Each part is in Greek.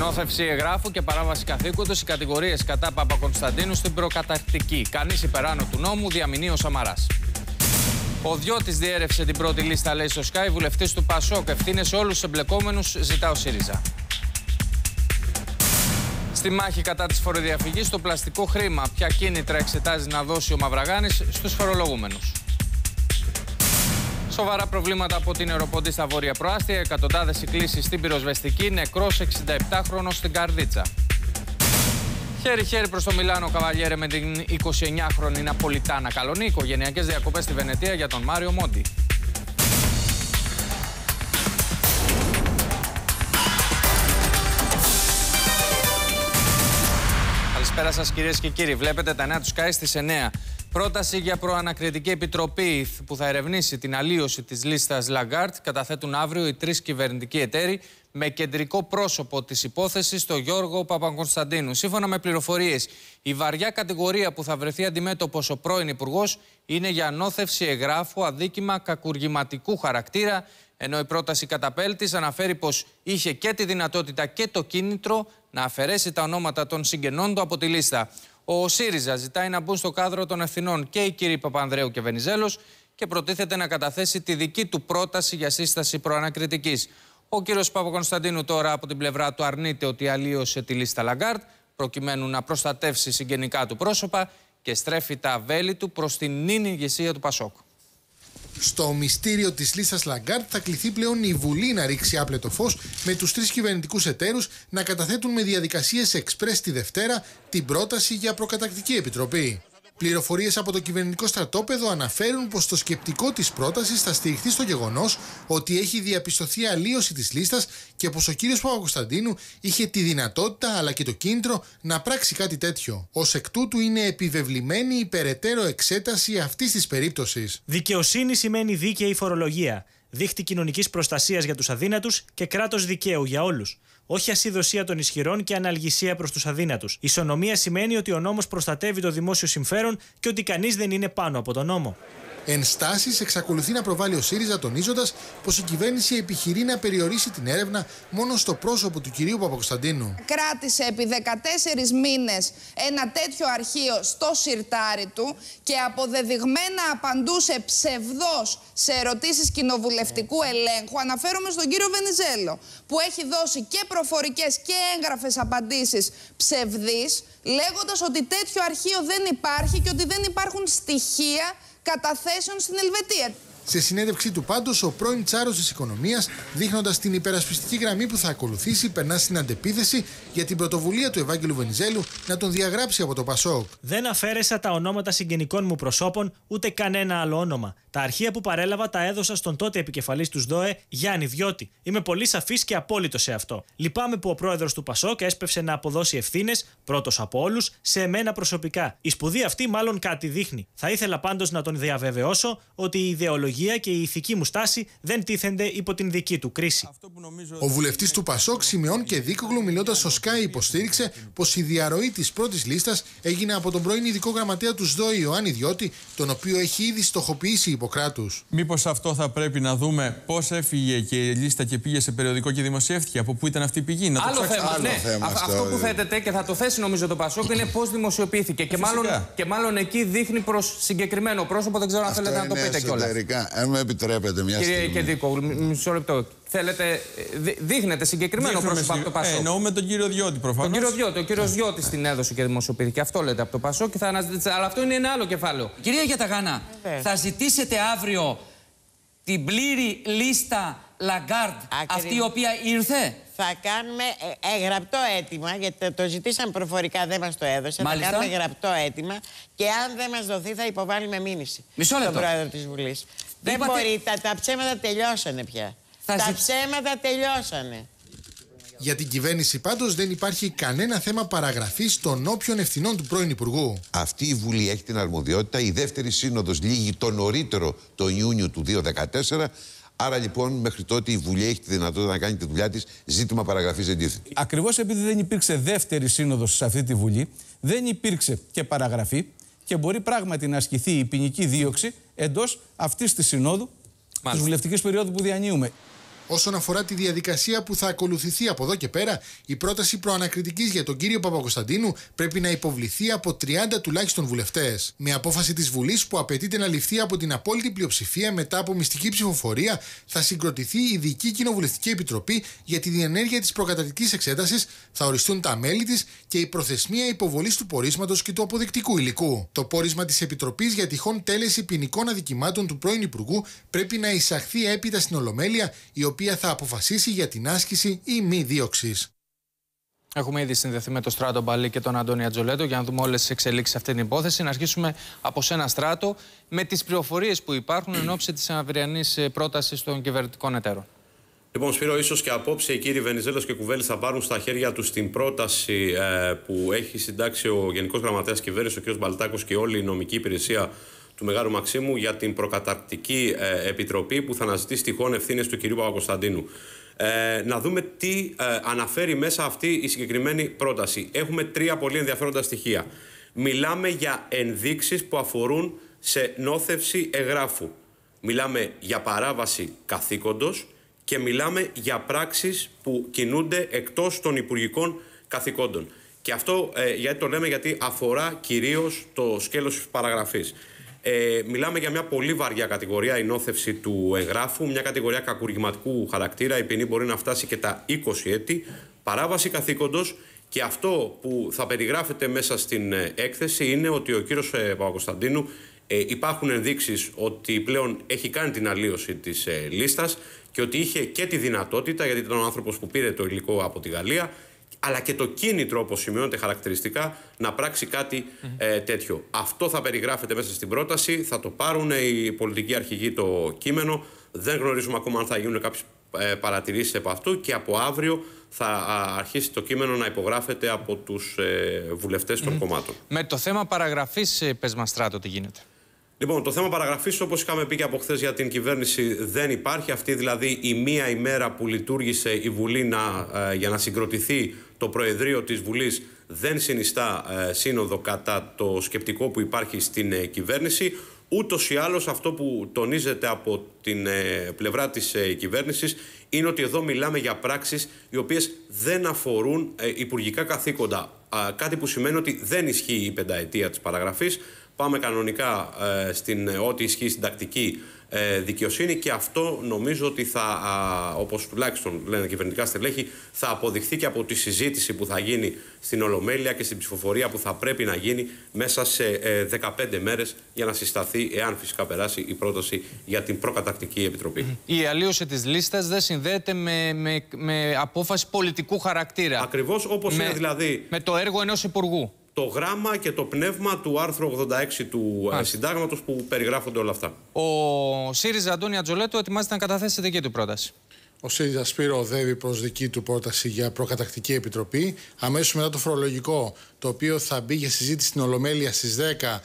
Συνόθευση εγγράφου και παράβαση καθήκοντος οι κατηγορίες κατά Παπακωνσταντίνου στην προκαταρκτική. Κανείς υπεράνω του νόμου, διαμηνεί ο Σαμαράς. Ο Διώτης διέρευσε την πρώτη λίστα, λέει στο Sky, βουλευτής του Πασόκ. Ευθύνες σε όλους τους εμπλεκόμενους, ζητά ο ΣΥΡΙΖΑ. Στη μάχη κατά της φοροδιαφυγής, το πλαστικό χρήμα. Ποια κίνητρα εξετάζει να δώσει ο Μαυραγάνης στους φορολογούμενους. Σοβαρά προβλήματα από την Ωρωποντή στα βόρεια προάστια. Εκατοντάδες συγκλήσεις στην πυροσβεστική. Νεκρός 67χρονος στην Καρδίτσα. Χέρι-χέρι προς το Μιλάνο, Καβαλιέρε με την 29χρονη Ναπολιτάνα Καλονή. Οικογενειακές διακοπές στη Βενετία για τον Μάριο Μόντι. Καλησπέρα σας κυρίες και κύριοι. Βλέπετε τα νέα του Sky στις 9. Πρόταση για προανακριτική επιτροπή που θα ερευνήσει την αλλίωση της λίστας Λαγκάρντ καταθέτουν αύριο οι τρεις κυβερνητικοί εταίροι με κεντρικό πρόσωπο της υπόθεσης τον Γιώργο Παπακωνσταντίνου. Σύμφωνα με πληροφορίες, η βαριά κατηγορία που θα βρεθεί αντιμέτωπος ο πρώην υπουργός είναι για νόθευση εγγράφου, αδίκημα κακουργηματικού χαρακτήρα, ενώ η πρόταση καταπέλτης αναφέρει πως είχε και τη δυνατότητα και το κίνητρο να αφαιρέσει τα ονόματα των συγγενών του από τη λίστα. Ο ΣΥΡΙΖΑ ζητάει να μπουν στο κάδρο των ευθυνών και οι κύριοι Παπανδρέου και Βενιζέλος και προτίθεται να καταθέσει τη δική του πρόταση για σύσταση προανακριτικής. Ο κύριος Παπακωνσταντίνου τώρα από την πλευρά του αρνείται ότι αλλίωσε τη λίστα Λαγκάρντ προκειμένου να προστατεύσει συγγενικά του πρόσωπα και στρέφει τα βέλη του προς την νυν ηγεσία του Πασόκ. Στο μυστήριο της λίστας Λαγκάρντ θα κληθεί πλέον η Βουλή να ρίξει άπλετο φως, με τους τρεις κυβερνητικούς εταίρους να καταθέτουν με διαδικασίες εξπρές τη Δευτέρα την πρόταση για προκαταρκτική επιτροπή. Πληροφορίες από το κυβερνητικό στρατόπεδο αναφέρουν πως το σκεπτικό της πρότασης θα στηριχθεί στο γεγονός ότι έχει διαπιστωθεί αλλίωση της λίστας και πως ο κύριος Παπακωνσταντίνου είχε τη δυνατότητα αλλά και το κίνητρο να πράξει κάτι τέτοιο. Ως εκ τούτου είναι επιβεβλημένη η περαιτέρω εξέταση αυτής της περίπτωσης. Δικαιοσύνη σημαίνει δίκαιη φορολογία, δίχτυ κοινωνικής προστασίας για τους αδύνατους και κράτος δικαίου για όλους. Όχι ασυδοσία των ισχυρών και αναλγησία προς τους αδύνατους. Ισονομία σημαίνει ότι ο νόμος προστατεύει το δημόσιο συμφέρον και ότι κανείς δεν είναι πάνω από τον νόμο. Ενστάσεις εξακολουθεί να προβάλλει ο ΣΥΡΙΖΑ, τονίζοντας πως η κυβέρνηση επιχειρεί να περιορίσει την έρευνα μόνο στο πρόσωπο του κυρίου Παπακωνσταντίνου. Κράτησε επί 14 μήνες ένα τέτοιο αρχείο στο συρτάρι του και αποδεδειγμένα απαντούσε ψευδώς σε ερωτήσεις κοινοβουλευτικού ελέγχου. Αναφέρομαι στον κύριο Βενιζέλο, που έχει δώσει και προφορικές και έγγραφες απαντήσεις ψευδείς, λέγοντας ότι τέτοιο αρχείο δεν υπάρχει και ότι δεν υπάρχουν στοιχεία καταθέσεων στην Ελβετία. Σε συνέντευξή του πάντως, ο πρώην τσάρος της οικονομίας, δείχνοντας την υπερασπιστική γραμμή που θα ακολουθήσει, περνά στην αντεπίθεση για την πρωτοβουλία του Ευάγγελου Βενιζέλου να τον διαγράψει από το Πασόκ. Δεν αφαίρεσα τα ονόματα συγγενικών μου προσώπων, ούτε κανένα άλλο όνομα. Τα αρχεία που παρέλαβα τα έδωσα στον τότε επικεφαλής του ΔΟΕ, Γιάννη Διώτη. Είμαι πολύ σαφής και απόλυτος σε αυτό. Λυπάμαι που ο πρόεδρος του Πασόκ έσπευσε να αποδώσει ευθύνες, πρώτος από όλους, σε εμένα προσωπικά. Η σπουδή αυτή μάλλον κάτι δείχνει. Θα ήθελα πάντως να τον διαβεβαιώσω ότι η ιδεολογία και η ηθική μου στάση δεν τίθενται υπό την δική του κρίση. Ο βουλευτής του Πασόκ, Σιμεών και Δίκογλου, μιλώντας στο Sky, υποστήριξε πως η διαρροή της πρώτης λίστας έγινε από τον πρώην ειδικό γραμματέα του ΣΔΟΕ, Ιωάννη Διώτη, τον οποίο έχει ήδη στοχοποιήσει υποκράτους. Μήπως αυτό θα πρέπει να δούμε πώς έφυγε και η λίστα και πήγε σε περιοδικό και δημοσιεύτηκε, από πού ήταν αυτή η πηγή. Να το άλλο θέμα, άλλο θέμα αυτό που θέτεται και θα το θέσει νομίζω το Πασόκ είναι πώς δημοσιοποιήθηκε. Και μάλλον εκεί δείχνει προς συγκεκριμένο πρόσωπο, δεν ξέρω αν θέλετε να το πείτε κιόλας. Αν με επιτρέπετε μια στιγμή. Κύριε Κεντρικό, μισό λεπτό. Θέλετε, δείχνετε συγκεκριμένο πρόσωπο από το Πασόκ. Εννοούμε τον κύριο Διώτη, προφανώς. Τον κύριο Διώτη. Ο κύριος Διώτης την έδωσε και δημοσιοποιήθηκε. Αυτό λέτε από το Πασόκ. Αλλά αυτό είναι ένα άλλο κεφάλαιο. Κυρία Γιαταγάννα, θα ζητήσετε αύριο την πλήρη λίστα Λαγκάρντ, αυτή η οποία ήρθε. Θα κάνουμε γραπτό αίτημα, γιατί το ζητήσαμε προφορικά, δεν μας το έδωσε. Μάλιστα. Θα κάνουμε γραπτό αίτημα και αν δεν μας δοθεί θα υποβάλουμε μήνυση στον πρόεδρο της Βουλής. Δεν μπορεί, τα ψέματα τελειώσανε πια. Τα ψέματα τελειώσανε. Για την κυβέρνηση πάντως δεν υπάρχει κανένα θέμα παραγραφής των όποιων ευθυνών του πρώην Υπουργού. Αυτή η Βουλή έχει την αρμοδιότητα. Η δεύτερη σύνοδος λήγει το νωρίτερο τον Ιούνιο του 2014. Άρα λοιπόν, μέχρι τότε η Βουλή έχει τη δυνατότητα να κάνει τη δουλειά της, ζήτημα παραγραφής δεν τίθεται. Ακριβώς επειδή δεν υπήρξε δεύτερη σύνοδος σε αυτή τη Βουλή, δεν υπήρξε και παραγραφή και μπορεί πράγματι να ασκηθεί η ποινική δίωξη εντός αυτής της συνόδου, της βουλευτικής περίοδου που διανύουμε. Όσον αφορά τη διαδικασία που θα ακολουθηθεί από εδώ και πέρα, η πρόταση προανακριτικής για τον κύριο Παπακωνσταντίνου πρέπει να υποβληθεί από 30 τουλάχιστον βουλευτές. Με απόφαση της Βουλής που απαιτείται να ληφθεί από την απόλυτη πλειοψηφία μετά από μυστική ψηφοφορία, θα συγκροτηθεί η Ειδική Κοινοβουλευτική Επιτροπή για τη διενέργεια της προκαταρκτικής εξέτασης, θα οριστούν τα μέλη της και η προθεσμία υποβολής του πορίσματος και του αποδεικτικού υλικού. Το πόρισμα της Επιτροπής για τυχόν τέλεση ποινικών αδικημάτων του πρώην Υπουργού πρέπει να εισαχθεί έπειτα στην Ολομέλεια, η οποία θα αποφασίσει για την άσκηση ή μη δίωξης. Έχουμε ήδη συνδεθεί με τον Στράτο Μπαλί και τον Αντώνια Τζολέτου για να δούμε όλες τις εξελίξεις σε αυτή την υπόθεση. Να αρχίσουμε από σένα, Στράτο, με τις πληροφορίες που υπάρχουν εν ώψη της αυριανής πρότασης των κυβερνητικών εταίρων. Λοιπόν, Σπύρο, ίσως και απόψε οι κύριοι Βενιζέλος και Κουβέλης θα πάρουν στα χέρια τους την πρόταση που έχει συντάξει ο Γενικός Γραμματέας Κυβέρνησης, ο κ. Μπαλτάκος, και όλη η νομική υπηρεσία του Μεγάλου Μαξίμου για την προκαταρκτική επιτροπή που θα αναζητήσει τυχόν ευθύνες του κ. Παπακωνσταντίνου. Να δούμε τι αναφέρει μέσα αυτή η συγκεκριμένη πρόταση. Έχουμε τρία πολύ ενδιαφέροντα στοιχεία. Μιλάμε για ενδείξεις που αφορούν σε νόθευση εγγράφου. Μιλάμε για παράβαση καθήκοντος και μιλάμε για πράξεις που κινούνται εκτός των υπουργικών καθηκόντων. Και αυτό γιατί το λέμε, γιατί αφορά κυρίως το σκέλος της παραγραφής. Μιλάμε για μια πολύ βαριά κατηγορία, η νόθευση του εγγράφου, μια κατηγορία κακουργηματικού χαρακτήρα, η ποινή μπορεί να φτάσει και τα 20 έτη, παράβαση καθήκοντος, και αυτό που θα περιγράφεται μέσα στην έκθεση είναι ότι ο κύριος Παπακωνσταντίνου υπάρχουν ενδείξεις ότι πλέον έχει κάνει την αλλίωση της λίστας και ότι είχε και τη δυνατότητα, γιατί ήταν ο άνθρωπος που πήρε το υλικό από τη Γαλλία, αλλά και το κίνητρο, όπως σημειώνεται χαρακτηριστικά, να πράξει κάτι τέτοιο. Αυτό θα περιγράφεται μέσα στην πρόταση, θα το πάρουν οι πολιτικοί αρχηγοί το κείμενο. Δεν γνωρίζουμε ακόμα αν θα γίνουν κάποιες παρατηρήσεις από αυτού και από αύριο θα αρχίσει το κείμενο να υπογράφεται από τους βουλευτές των κομμάτων. Με το θέμα παραγραφής, πες μας, Στράτο, τι γίνεται. Λοιπόν, το θέμα παραγραφής, όπως είχαμε πει και από χθες, για την κυβέρνηση δεν υπάρχει. Αυτή δηλαδή η μία ημέρα που λειτουργήσε η Βουλή για να συγκροτηθεί το Προεδρείο της Βουλής δεν συνιστά σύνοδο κατά το σκεπτικό που υπάρχει στην κυβέρνηση. Ούτως ή άλλως αυτό που τονίζεται από την πλευρά της κυβέρνησης είναι ότι εδώ μιλάμε για πράξεις οι οποίες δεν αφορούν υπουργικά καθήκοντα. Κάτι που σημαίνει ότι δεν ισχύει η πενταετία της παραγραφής. Πάμε κανονικά ό,τι ισχύει στην τακτική δικαιοσύνη και αυτό νομίζω ότι θα, όπως τουλάχιστον λένε κυβερνητικά στελέχη, θα αποδειχθεί και από τη συζήτηση που θα γίνει στην Ολομέλεια και στην ψηφοφορία που θα πρέπει να γίνει μέσα σε 15 μέρες για να συσταθεί, εάν φυσικά περάσει, η πρόταση για την προκαταρκτική επιτροπή. Η αλλίωση της λίστας δεν συνδέεται με απόφαση πολιτικού χαρακτήρα. Ακριβώς, όπως είναι δηλαδή με το έργο ενός υπουργού. Το γράμμα και το πνεύμα του άρθρου 86 του συντάγματος που περιγράφονται όλα αυτά. Ο ΣΥΡΙΖΑ, Αντώνια Τζολέτου, ετοιμάζεται να καταθέσει δική του πρόταση. Ο ΣΥΡΙΖΑ, Σπύρο, οδεύει προς δική του πρόταση για προκαταρκτική επιτροπή. Αμέσως μετά το φορολογικό, το οποίο θα μπει για συζήτηση στην Ολομέλεια στις 10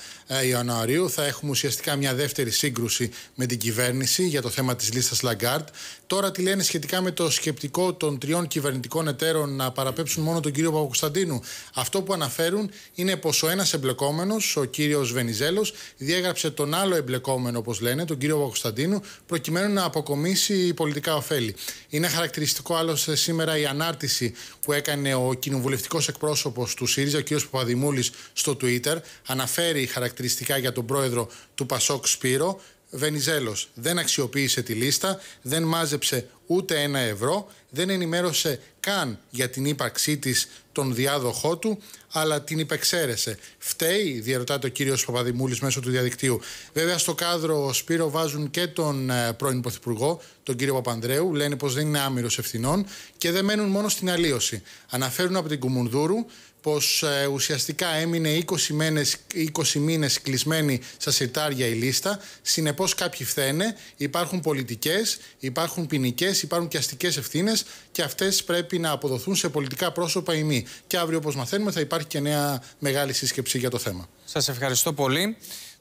Ιανουαρίου, θα έχουμε ουσιαστικά μια δεύτερη σύγκρουση με την κυβέρνηση για το θέμα της λίστας Λαγκάρντ. Τώρα τι λένε σχετικά με το σκεπτικό των τριών κυβερνητικών εταίρων να παραπέψουν μόνο τον κύριο Παπακωνσταντίνου. Αυτό που αναφέρουν είναι πως ο ένας εμπλεκόμενος, ο κύριος Βενιζέλος, διέγραψε τον άλλο εμπλεκόμενο, όπως λένε, τον κύριο Παπακωνσταντίνου, προκειμένου να αποκομίσει πολιτικά ωφέλη. Είναι χαρακτηριστικό άλλωστε σήμερα η ανάρτηση που έκανε ο κοινοβουλευτικός εκπρόσωπος του ΣΥΡΙΖΑ, ο κ. Παπαδημούλης, στο Twitter. Αναφέρει χαρακτηριστικά για τον πρόεδρο του Πασόκ, Σπύρο: Βενιζέλος δεν αξιοποίησε τη λίστα, δεν μάζεψε ούτε ένα ευρώ, δεν ενημέρωσε καν για την ύπαρξή της τον διάδοχό του, αλλά την υπεξαίρεσε. Φταίει, διερωτάται ο κύριος Παπαδημούλης μέσω του διαδικτύου. Βέβαια, στο κάδρο, Σπύρο, βάζουν και τον πρώην Πρωθυπουργό, τον κύριο Παπανδρέου, λένε πως δεν είναι άμυρος ευθυνών και δεν μένουν μόνο στην αλλίωση. Αναφέρουν από την Κουμουνδούρου πως ουσιαστικά έμεινε 20 μήνες κλεισμένη στα συρτάρια η λίστα. Συνεπώς κάποιοι φθαίνε, υπάρχουν πολιτικές, υπάρχουν ποινικές, υπάρχουν και αστικές ευθύνες και αυτές πρέπει να αποδοθούν σε πολιτικά πρόσωπα ή μη. Και αύριο, όπως μαθαίνουμε, θα υπάρχει και νέα μεγάλη σύσκεψη για το θέμα. Σας ευχαριστώ πολύ.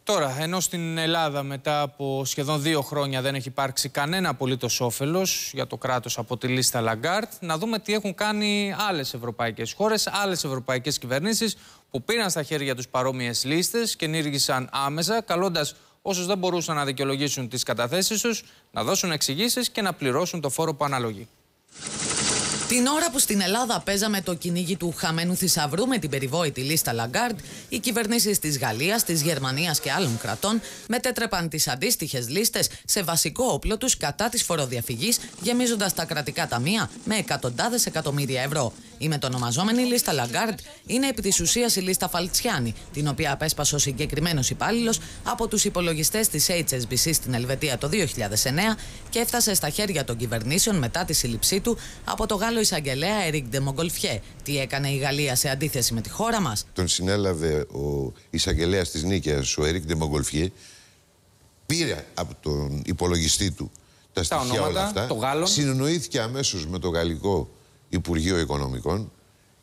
Τώρα, ενώ στην Ελλάδα μετά από σχεδόν 2 χρόνια δεν έχει υπάρξει κανένα απολύτως όφελος για το κράτος από τη λίστα Λαγκάρντ, να δούμε τι έχουν κάνει άλλες ευρωπαϊκές χώρες, άλλες ευρωπαϊκές κυβερνήσεις που πήραν στα χέρια τους παρόμοιες λίστες και ενήργησαν άμεσα, καλώντας όσους δεν μπορούσαν να δικαιολογήσουν τις καταθέσεις τους, να δώσουν εξηγήσεις και να πληρώσουν το φόρο που αναλογεί. Την ώρα που στην Ελλάδα παίζαμε το κυνήγι του χαμένου θησαυρού με την περιβόητη λίστα Λαγκάρντ, οι κυβερνήσεις της Γαλλίας, της Γερμανίας και άλλων κρατών μετέτρεπαν τις αντίστοιχες λίστες σε βασικό όπλο τους κατά της φοροδιαφυγής, γεμίζοντας τα κρατικά ταμεία με εκατοντάδες εκατομμύρια ευρώ. Η μετονομαζόμενη λίστα Λαγκάρντ είναι επί της ουσίας η λίστα Φαλτσιάνι, την οποία απέσπασε ο συγκεκριμένος υπάλληλος από τους υπολογιστές της HSBC στην Ελβετία το 2009 και έφτασε στα χέρια των κυβερνήσεων μετά τη σύλληψή του από το Γάλλο εισαγγελέα Ερικ Ντεμογκολφιέ. Τι έκανε η Γαλλία σε αντίθεση με τη χώρα μας? Τον συνέλαβε ο εισαγγελέας της Νίκαιας, ο Ερικ Ντεμογκολφιέ, πήρε από τον υπολογιστή του τα στοιχεία ονόματα, όλα αυτά, το Γάλλον, συνεννοήθηκε αμέσως με το γαλλικό Υπουργείο Οικονομικών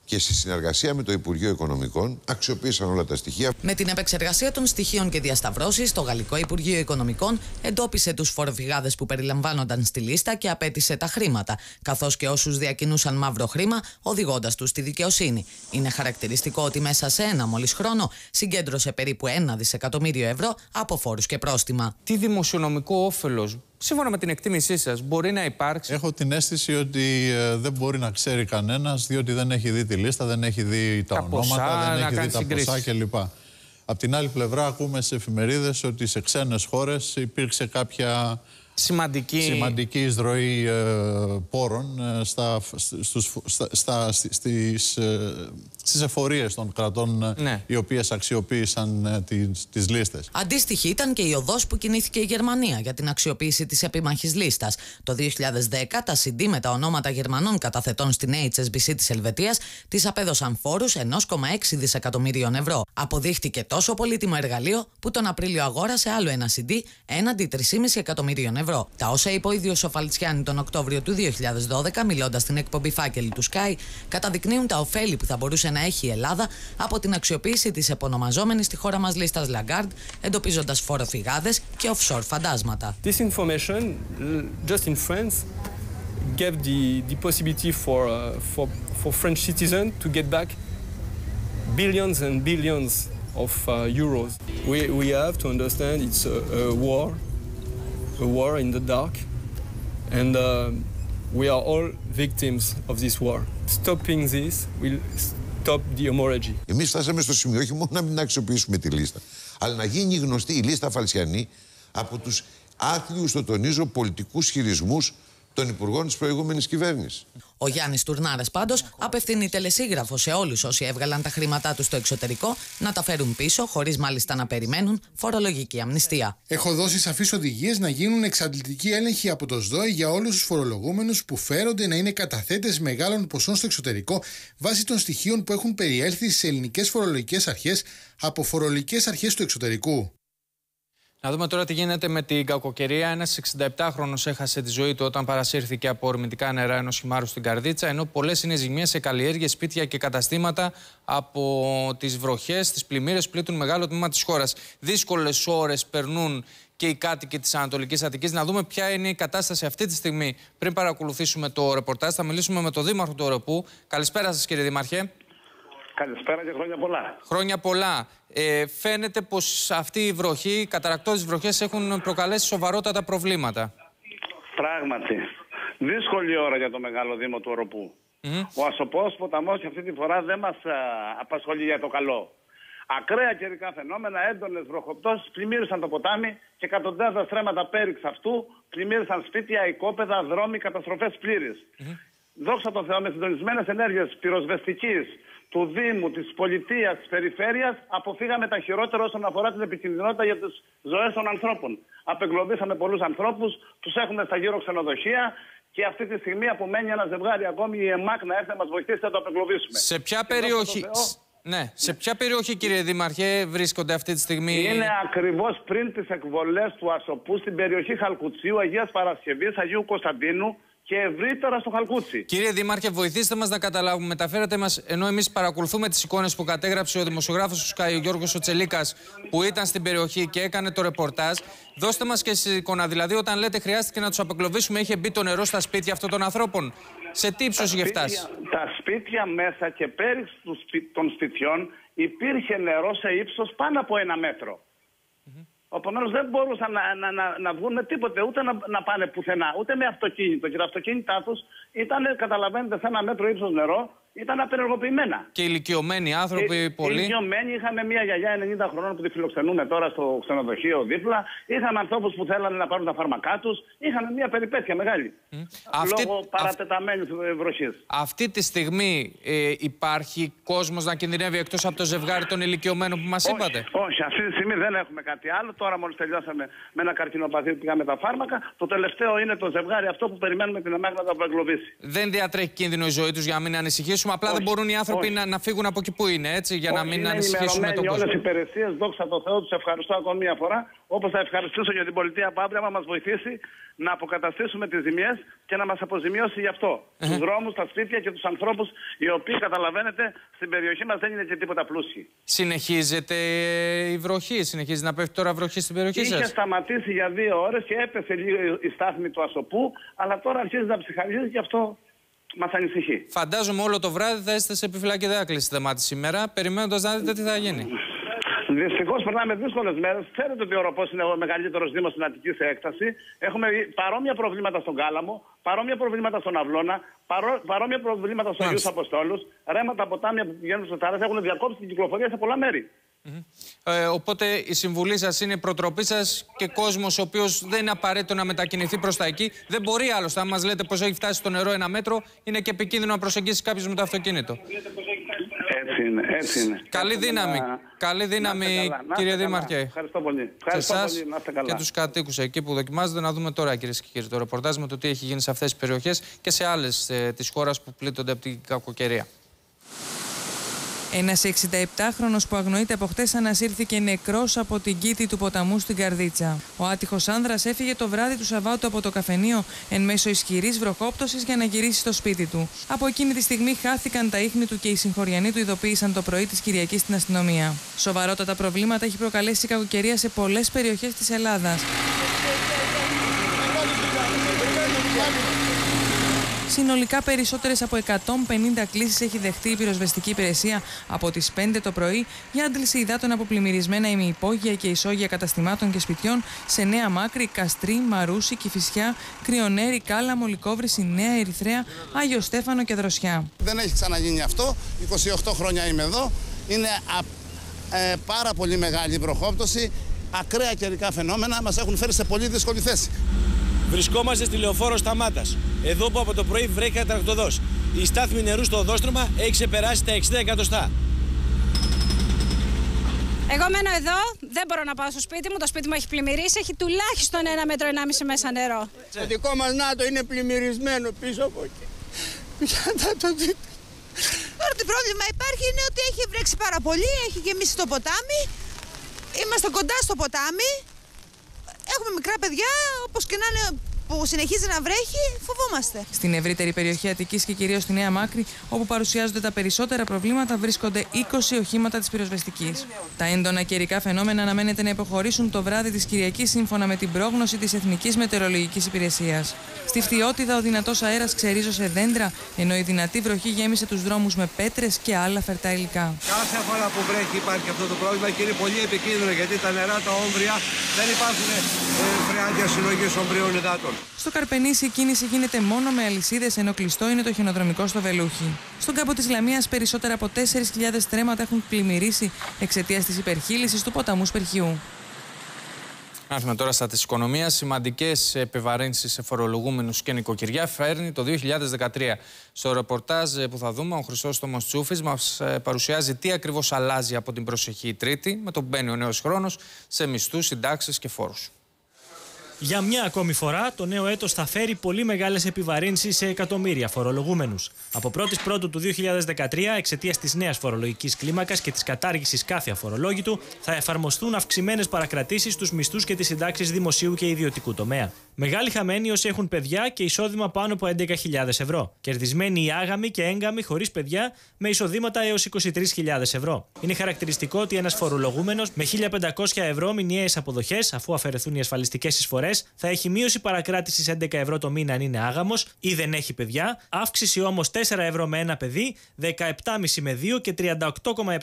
και στη συνεργασία με το Υπουργείο Οικονομικών αξιοποίησαν όλα τα στοιχεία. Με την επεξεργασία των στοιχείων και διασταυρώσεις, το Γαλλικό Υπουργείο Οικονομικών εντόπισε τους φοροφυγάδες που περιλαμβάνονταν στη λίστα και απέτησε τα χρήματα, καθώς και όσους διακινούσαν μαύρο χρήμα, οδηγώντας τους στη δικαιοσύνη. Είναι χαρακτηριστικό ότι μέσα σε ένα μόλις χρόνο συγκέντρωσε περίπου 1 δισεκατομμύριο ευρώ από φόρους και πρόστιμα. Τι δημοσιονομικό όφελος, σύμφωνα με την εκτίμησή σας, μπορεί να υπάρξει? Έχω την αίσθηση ότι δεν μπορεί να ξέρει κανένας, διότι δεν έχει δει τη λίστα, δεν έχει δει τα ονόματα, δεν έχει δει τα ποσά κλπ. Απ' την άλλη πλευρά, ακούμε σε εφημερίδες ότι σε ξένες χώρες υπήρξε κάποια σημαντική εισδροή πόρων στις εφορίες των κρατών, ναι, οι οποίες αξιοποίησαν τις λίστες. Αντίστοιχη ήταν και η οδός που κινήθηκε η Γερμανία για την αξιοποίηση της επίμαχης λίστας. Το 2010 τα CD με τα ονόματα Γερμανών καταθετών στην HSBC της Ελβετίας τις απέδωσαν φόρους 1,6 δισεκατομμυρίων ευρώ. Αποδείχτηκε τόσο πολύτιμο εργαλείο που τον Απρίλιο αγόρασε άλλο ένα CD έναντι 3,5 εκατομμυρίων ευρώ. Τα όσα είπε ο ίδιος ο Φαλτσιάνι τον Οκτώβριο του 2012, μιλώντας στην εκπομπή Φάκελη του Sky, καταδεικνύουν τα ωφέλη που θα μπορούσε να έχει η Ελλάδα από την αξιοποίηση της επωνομαζόμενης στη χώρα μας λίστας Λαγκάρντ, εντοπίζοντας φοροφυγάδες και offshore φαντάσματα. This information, just in France, gave the possibility for French citizens to get back billions and billions of euros. We have to understand it's a war in the dark, and we are all victims of this war. Stopping this will stop the hemorrhage. Εμείς φτάσαμε στο σημείο όχι μόνο να μην αξιοποιήσουμε τη λίστα, αλλά να γίνει γνωστή η λίστα Φαλτσιάνι από τους άθλιους, το τονίζω, πολιτικούς χειρισμούς των υπουργών της προηγούμενης κυβέρνησης. Ο Γιάννης Τουρνάρας πάντως απευθύνει τελεσίγραφο σε όλους όσοι έβγαλαν τα χρήματά τους στο εξωτερικό να τα φέρουν πίσω, χωρίς μάλιστα να περιμένουν φορολογική αμνηστία. Έχω δώσει σαφείς οδηγίες να γίνουν εξαντλητικοί έλεγχοι από το ΣΔΟΕ για όλους τους φορολογούμενους που φέρονται να είναι καταθέτες μεγάλων ποσών στο εξωτερικό βάσει των στοιχείων που έχουν περιέλθει σε ελληνικές φορολογικές αρχές από φορολογικές αρχές του εξωτερικού. Να δούμε τώρα τι γίνεται με την κακοκαιρία. Ένας 67χρονος έχασε τη ζωή του όταν παρασύρθηκε από ορμητικά νερά ενός χυμάρου στην Καρδίτσα, ενώ πολλές είναι ζημιές σε καλλιέργειες, σπίτια και καταστήματα από τις βροχές, τις πλημμύρες που πλήττουν μεγάλο τμήμα της χώρας. Δύσκολες ώρες περνούν και οι κάτοικοι της Ανατολικής Αττικής. Να δούμε ποια είναι η κατάσταση αυτή τη στιγμή. Πριν παρακολουθήσουμε το ρεπορτάζ, θα μιλήσουμε με τον δήμαρχο του Ωρωπού. Καλησπέρα σας, κύριε δήμαρχε. Καλησπέρα και χρόνια πολλά. Χρόνια πολλά. Φαίνεται πως αυτή η βροχή, οι καταρρακτώδεις βροχές έχουν προκαλέσει σοβαρότατα προβλήματα. Πράγματι. Δύσκολη ώρα για το μεγάλο Δήμο του Ωρωπού. Ο Ασωπός ποταμός αυτή τη φορά δεν μας απασχολεί για το καλό. Ακραία καιρικά φαινόμενα, έντονες βροχοπτώσεις πλημμύρισαν το ποτάμι και εκατοντάδες στρέμματα πέριξ αυτού πλημμύρισαν σπίτια, οικόπεδα, δρόμοι, καταστροφές πλήρης. Δόξα τω Θεώ, με συντονισμένες ενέργειες πυροσβεστικής, του Δήμου, της Πολιτείας, της Περιφέρειας, αποφύγαμε τα χειρότερα όσον αφορά την επικινδυνότητα για τις ζωές των ανθρώπων. Απεγκλωβίσαμε πολλούς ανθρώπους, τους έχουμε στα γύρω ξενοδοχεία και αυτή τη στιγμή απομένει ένα ζευγάρι ακόμη, η ΕΜΑΚ, να έρθει να μας βοηθήσει να το απεγκλωβίσουμε. Σε ποια περιοχή, ναι, σε ποια περιοχή, κύριε δήμαρχε, βρίσκονται αυτή τη στιγμή? Είναι ακριβώς πριν τις εκβολές του Ασωπού, στην περιοχή Χαλκουτσίου, Αγίας Παρασκευής, Αγίου Κωνσταντίνου και ευρύτερα στο Χαλκούτσι. Κύριε δήμαρχε, βοηθήστε μας να καταλάβουμε. Μεταφέρετε μας, ενώ εμείς παρακολουθούμε τις εικόνες που κατέγραψε ο δημοσιογράφος του Sky, ο Γιώργος Τσελίκας, που ήταν στην περιοχή και έκανε το ρεπορτάζ. Δώστε μας και στην εικόνα. Δηλαδή, όταν λέτε χρειάστηκε να τους απεγκλωβίσουμε, είχε μπει το νερό στα σπίτια αυτών των ανθρώπων. Σε τι ύψος είχε φτάσει? Τα σπίτια μέσα και πέριξ των σπιτιών υπήρχε νερό σε ύψος πάνω από 1 μέτρο. Οπόμενος δεν μπορούσαν να βγουν με τίποτε, ούτε να πάνε πουθενά, ούτε με αυτοκίνητο. Και τα αυτοκίνητά τους ήταν, καταλαβαίνετε, σε ένα μέτρο ύψος νερό, ήταν απενεργοποιημένα. Και ηλικιωμένοι άνθρωποι, πολλοί. Ηλικιωμένοι, είχαμε μια γιαγιά 90 χρονών που τη φιλοξενούμε τώρα στο ξενοδοχείο δίπλα. Είχαν ανθρώπους που θέλανε να πάρουν τα φάρμακά τους. Είχαν μια περιπέτεια μεγάλη. Λόγω παρατεταμένης βροχής. Αυτή τη στιγμή υπάρχει κόσμος να κινδυνεύει εκτός από το ζευγάρι των ηλικιωμένων που μας είπατε? Όχι, αυτή τη στιγμή δεν έχουμε κάτι άλλο. Τώρα, μόλις τελειώσαμε με ένα καρκινοπαθή που πήγαμε τα φάρμακα. Το τελευταίο είναι το ζευγάρι αυτό που περιμένουμε την αμάχη να το απεγκλωβίσει. Δεν διατρέχει κίνδυνο η ζωή τους για να μην ανησυχήσουν. Απλά όχι, δεν μπορούν οι άνθρωποι να φύγουν από εκεί που είναι, έτσι, για να μην ανησυχήσουμε τον κόσμο. Όλες οι υπηρεσίες, δόξα τω Θεώ, τους ευχαριστώ ακόμη μια φορά. Όπως θα ευχαριστήσω για την πολιτεία που αύριο μας βοηθήσει να αποκαταστήσουμε τις ζημιές και να μας αποζημιώσει γι' αυτό. Τους δρόμους, τα σπίτια και τους ανθρώπους, οι οποίοι, καταλαβαίνετε, στην περιοχή μας δεν είναι και τίποτα πλούσιοι. Συνεχίζεται η βροχή, συνεχίζει να πέφτει τώρα βροχή στην περιοχή σας? Είχε σταματήσει για 2 ώρες και έπεσε λίγο η στάθμη του Ασωπού, αλλά τώρα αρχίζει να ψυχαγγίζει και αυτό. Μας ανησυχεί. Φαντάζομαι όλο το βράδυ θα είστε σε επιφυλακή δάκληση θεμάτη σήμερα, περιμένοντας να δείτε τι θα γίνει. Δυστυχώς περνάμε δύσκολες μέρες. Ξέρετε ότι ο Ωρωπός είναι ο μεγαλύτερος δήμος στην Αττική σε έκταση. Έχουμε παρόμοια προβλήματα στον Κάλαμο, παρόμοια προβλήματα στον Αυλώνα, παρόμοια προβλήματα στους Αγίους Αποστόλους. Ρέματα, ποτάμια που πηγαίνουν στο θάλασσα έχουν διακόψει την κυκλοφορία σε πολλά μέρη. Οπότε η συμβουλή σας είναι η προτροπή σας και κόσμος ο οποίος δεν είναι απαραίτητο να μετακινηθεί προς τα εκεί. Δεν μπορεί άλλωστε. Αν μας λέτε πως έχει φτάσει το νερό 1 μέτρο, είναι και επικίνδυνο να προσεγγίσει κάποιος με το αυτοκίνητο. Έτσι είναι, έτσι είναι. Καλή δύναμη, καλή δύναμη, κύριε Δήμαρχε. Ευχαριστώ πολύ. Ευχαριστώ πολύ. Να είστε καλά. Και τους κατοίκους εκεί που δοκιμάζονται, να δούμε τώρα, κυρίες και κύριοι, το ρεπορτάζ με το τι έχει γίνει σε αυτές τις περιοχές και σε άλλες της χώρας που πλήττονται από την κακοκαιρία. Ένας 67χρονος που αγνοείται από χτες ανασύρθηκε νεκρός από την κήτη του ποταμού στην Καρδίτσα. Ο άτυχος άνδρας έφυγε το βράδυ του Σαββάτου από το καφενείο εν μέσω ισχυρής βροχόπτωσης για να γυρίσει στο σπίτι του. Από εκείνη τη στιγμή χάθηκαν τα ίχνη του και οι συγχωριανοί του ειδοποίησαν το πρωί της Κυριακής στην αστυνομία. Σοβαρότατα προβλήματα έχει προκαλέσει η κακοκαιρία σε πολλές περιοχές της Ελλάδας. Συνολικά περισσότερες από 150 κλήσεις έχει δεχτεί η πυροσβεστική υπηρεσία από τις 5 το πρωί για άντληση υδάτων από πλημμυρισμένα ημιυπόγεια και ισόγεια καταστημάτων και σπιτιών σε Νέα Μάκρη, Καστρί, Μαρούσι, Κηφισιά, Κρυονέρη, Κάλαμο, Λυκόβριση, Νέα Ερυθρέα, Άγιο Στέφανο και Δροσιά. Δεν έχει ξαναγίνει αυτό. 28 χρόνια είμαι εδώ. Είναι πάρα πολύ μεγάλη βροχόπτωση. Ακραία καιρικά φαινόμενα μας έχουν φέρει σε πολύ δύσκολη θέση. Βρισκόμαστε στη λεωφόρο Σταμάτας, εδώ που από το πρωί βρέχει καταρακτωδώς. Η στάθμη νερού στο οδόστρωμα έχει ξεπεράσει τα 60 εκατοστά. Εγώ μένω εδώ, δεν μπορώ να πάω στο σπίτι μου, το σπίτι μου έχει πλημμυρίσει, έχει τουλάχιστον 1,5 μέτρο μέσα νερό. Το δικό μας νάτο είναι πλημμυρισμένο πίσω από εκεί. Το πρόβλημα υπάρχει είναι ότι έχει βρέξει πάρα πολύ, έχει γεμίσει το ποτάμι, είμαστε κοντά στο ποτάμι. Έχουμε μικρά παιδιά, όπως και να είναι, που συνεχίζει να βρέχει, φοβόμαστε. Στην ευρύτερη περιοχή Αττικής και κυρίως στη Νέα Μάκρη, όπου παρουσιάζονται τα περισσότερα προβλήματα, βρίσκονται 20 οχήματα της πυροσβεστικής. Τα έντονα καιρικά φαινόμενα αναμένεται να υποχωρήσουν το βράδυ της Κυριακής, σύμφωνα με την πρόγνωση της Εθνικής Μετεωρολογικής Υπηρεσίας. Στη Φθιώτιδα, ο δυνατός αέρας ξερίζωσε δέντρα, ενώ η δυνατή βροχή γέμισε τους δρόμους με πέτρες και άλλα φερτά υλικά. Κάθε φορά που βρέχει υπάρχει αυτό το πρόβλημα και είναι πολύ επικίνδυνο, γιατί τα νερά, τα όμβρια, δεν υπάρχουν φρεάτια συλλογής ομβρίων υδάτων. Στο Καρπενήσι η κίνηση γίνεται μόνο με αλυσίδες, ενώ κλειστό είναι το χιονοδρομικό στο Βελούχι. Στον κάμπο της Λαμίας περισσότερα από 4.000 τρέματα έχουν πλημμυρίσει εξαιτίας της υπερχείλησης του ποταμού Σπερχιού. Άρχιμε τώρα στα της οικονομίας. Σημαντικές επιβαρύνσεις σε φορολογούμενους και νοικοκυριά φέρνει το 2013. Στο ρεπορτάζ που θα δούμε, ο Χρυσόστομος Τσούφης μας παρουσιάζει τι ακριβώς αλλάζει από την προσεχή Τρίτη, με τον μπαίνει ο νέος χρόνος σε μισθούς, συντάξεις και φόρους. Για μια ακόμη φορά, το νέο έτος θα φέρει πολύ μεγάλες επιβαρύνσεις σε εκατομμύρια φορολογούμενους. Από 1η Πρώτου του 2013, εξαιτίας της νέας φορολογικής κλίμακας και της κατάργησης κάθε αφορολόγητου, θα εφαρμοστούν αυξημένες παρακρατήσεις στους μισθούς και τις συντάξεις δημοσίου και ιδιωτικού τομέα. Μεγάλοι χαμένοι όσοι έχουν παιδιά και εισόδημα πάνω από 11.000 ευρώ. Κερδισμένοι οι άγαμοι και έγκαμοι χωρίς παιδιά με εισοδήματα έως 23.000 ευρώ. Είναι χαρακτηριστικό ότι ένας φορολογούμενος με 1.500 ευρώ μηνιαίες αποδοχές, αφού αφαιρεθούν οι ασφαλιστικές εισφορές, ώρες, θα έχει μείωση παρακράτησης 11 ευρώ το μήνα αν είναι άγαμος ή δεν έχει παιδιά, αύξηση όμως 4 ευρώ με ένα παιδί, 17,5 με 2 και 38,7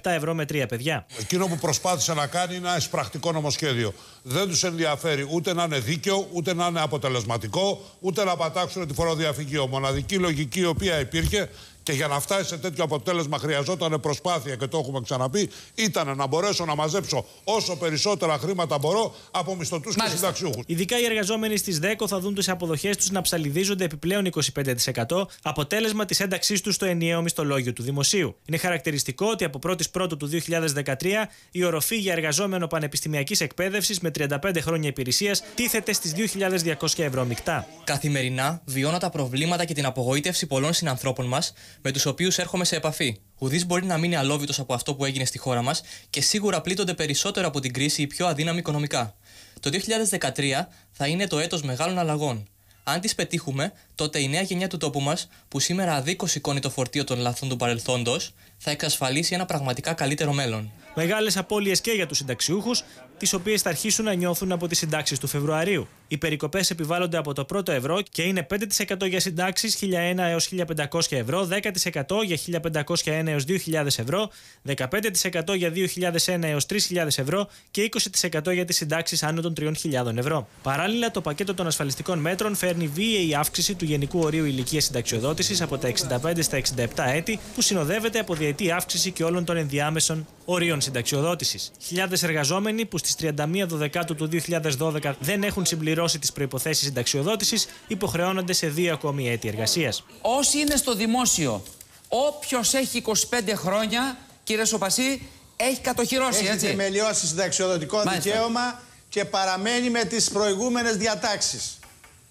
ευρώ με 3 παιδιά. Εκείνο που προσπάθησε να κάνει είναι ένα εισπρακτικό νομοσχέδιο. Δεν τους ενδιαφέρει ούτε να είναι δίκαιο, ούτε να είναι αποτελεσματικό, ούτε να πατάξουν τη φοροδιαφυγή. Μοναδική λογική η οποία υπήρχε. Και για να φτάσει σε τέτοιο αποτέλεσμα χρειαζόταν προσπάθεια και το έχουμε ξαναπεί, ήταν να μπορέσω να μαζέψω όσο περισσότερα χρήματα μπορώ από μισθωτούς και συνταξιούχους. Ειδικά οι εργαζόμενοι στις ΔΕΚΟ θα δουν τις αποδοχές τους να ψαλιδίζονται επιπλέον 25%, αποτέλεσμα της ένταξής τους στο ενιαίο μισθολόγιο του Δημοσίου. Είναι χαρακτηριστικό ότι από 1η Πρώτου του 2013 η οροφή για εργαζόμενο πανεπιστημιακής εκπαίδευσης με 35 χρόνια υπηρεσίας τίθεται στις 2.200 ευρώ μεικτά. Καθημερινά βιώνω τα προβλήματα και την απογοήτευση πολλών συνανθρώπων μας, με τους οποίους έρχομαι σε επαφή. Ουδής μπορεί να μείνει αλόβητος από αυτό που έγινε στη χώρα μας και σίγουρα πλήττονται περισσότερο από την κρίση οι πιο αδύναμοι οικονομικά. Το 2013 θα είναι το έτος μεγάλων αλλαγών. Αν τις πετύχουμε, τότε η νέα γενιά του τόπου μας, που σήμερα αδίκως σηκώνει το φορτίο των λαθών του παρελθόντος, θα εξασφαλίσει ένα πραγματικά καλύτερο μέλλον. Μεγάλες απώλειες και για τους συνταξιούχους, τις οποίες θα αρχίσουν να νιώθουν από τις συντάξεις του Φεβρουαρίου. Οι περικοπές επιβάλλονται από το 1ο ευρώ και είναι 5% για συντάξεις 1.001 έως 1.500 ευρώ, 10% για 1.501 έως 2.000 ευρώ, 15% για 2.001 έως 3.000 ευρώ και 20% για τις συντάξεις άνω των 3.000 ευρώ. Παράλληλα, το πακέτο των ασφαλιστικών μέτρων φέρνει βίαιη αύξηση του γενικού ορίου ηλικίας συνταξιοδότησης από τα 65 στα 67 έτη, που συνοδεύεται από διετή αύξηση και όλων των ενδιάμεσων ορίων συνταξιοδότησης. Χιλιάδες εργαζόμενοι που στις 31 Δεκάτου του 2012 δεν έχουν συμπληρώσει τις προϋποθέσεις συνταξιοδότησης υποχρεώνονται σε 2 ακόμη έτη εργασίας. Όσοι είναι στο δημόσιο, όποιος έχει 25 χρόνια, κύριε Σοπασί, έχει κατοχυρώσει. Έχει θεμελιώσει συνταξιοδοτικό δικαίωμα και παραμένει με τις προηγούμενες διατάξεις.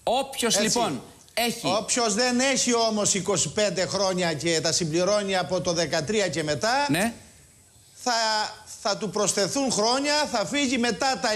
Όποιος λοιπόν έχει. Όποιος δεν έχει όμως 25 χρόνια και τα συμπληρώνει από το 13 και μετά. Ναι. Θα του προσθεθούν χρόνια, θα φύγει μετά τα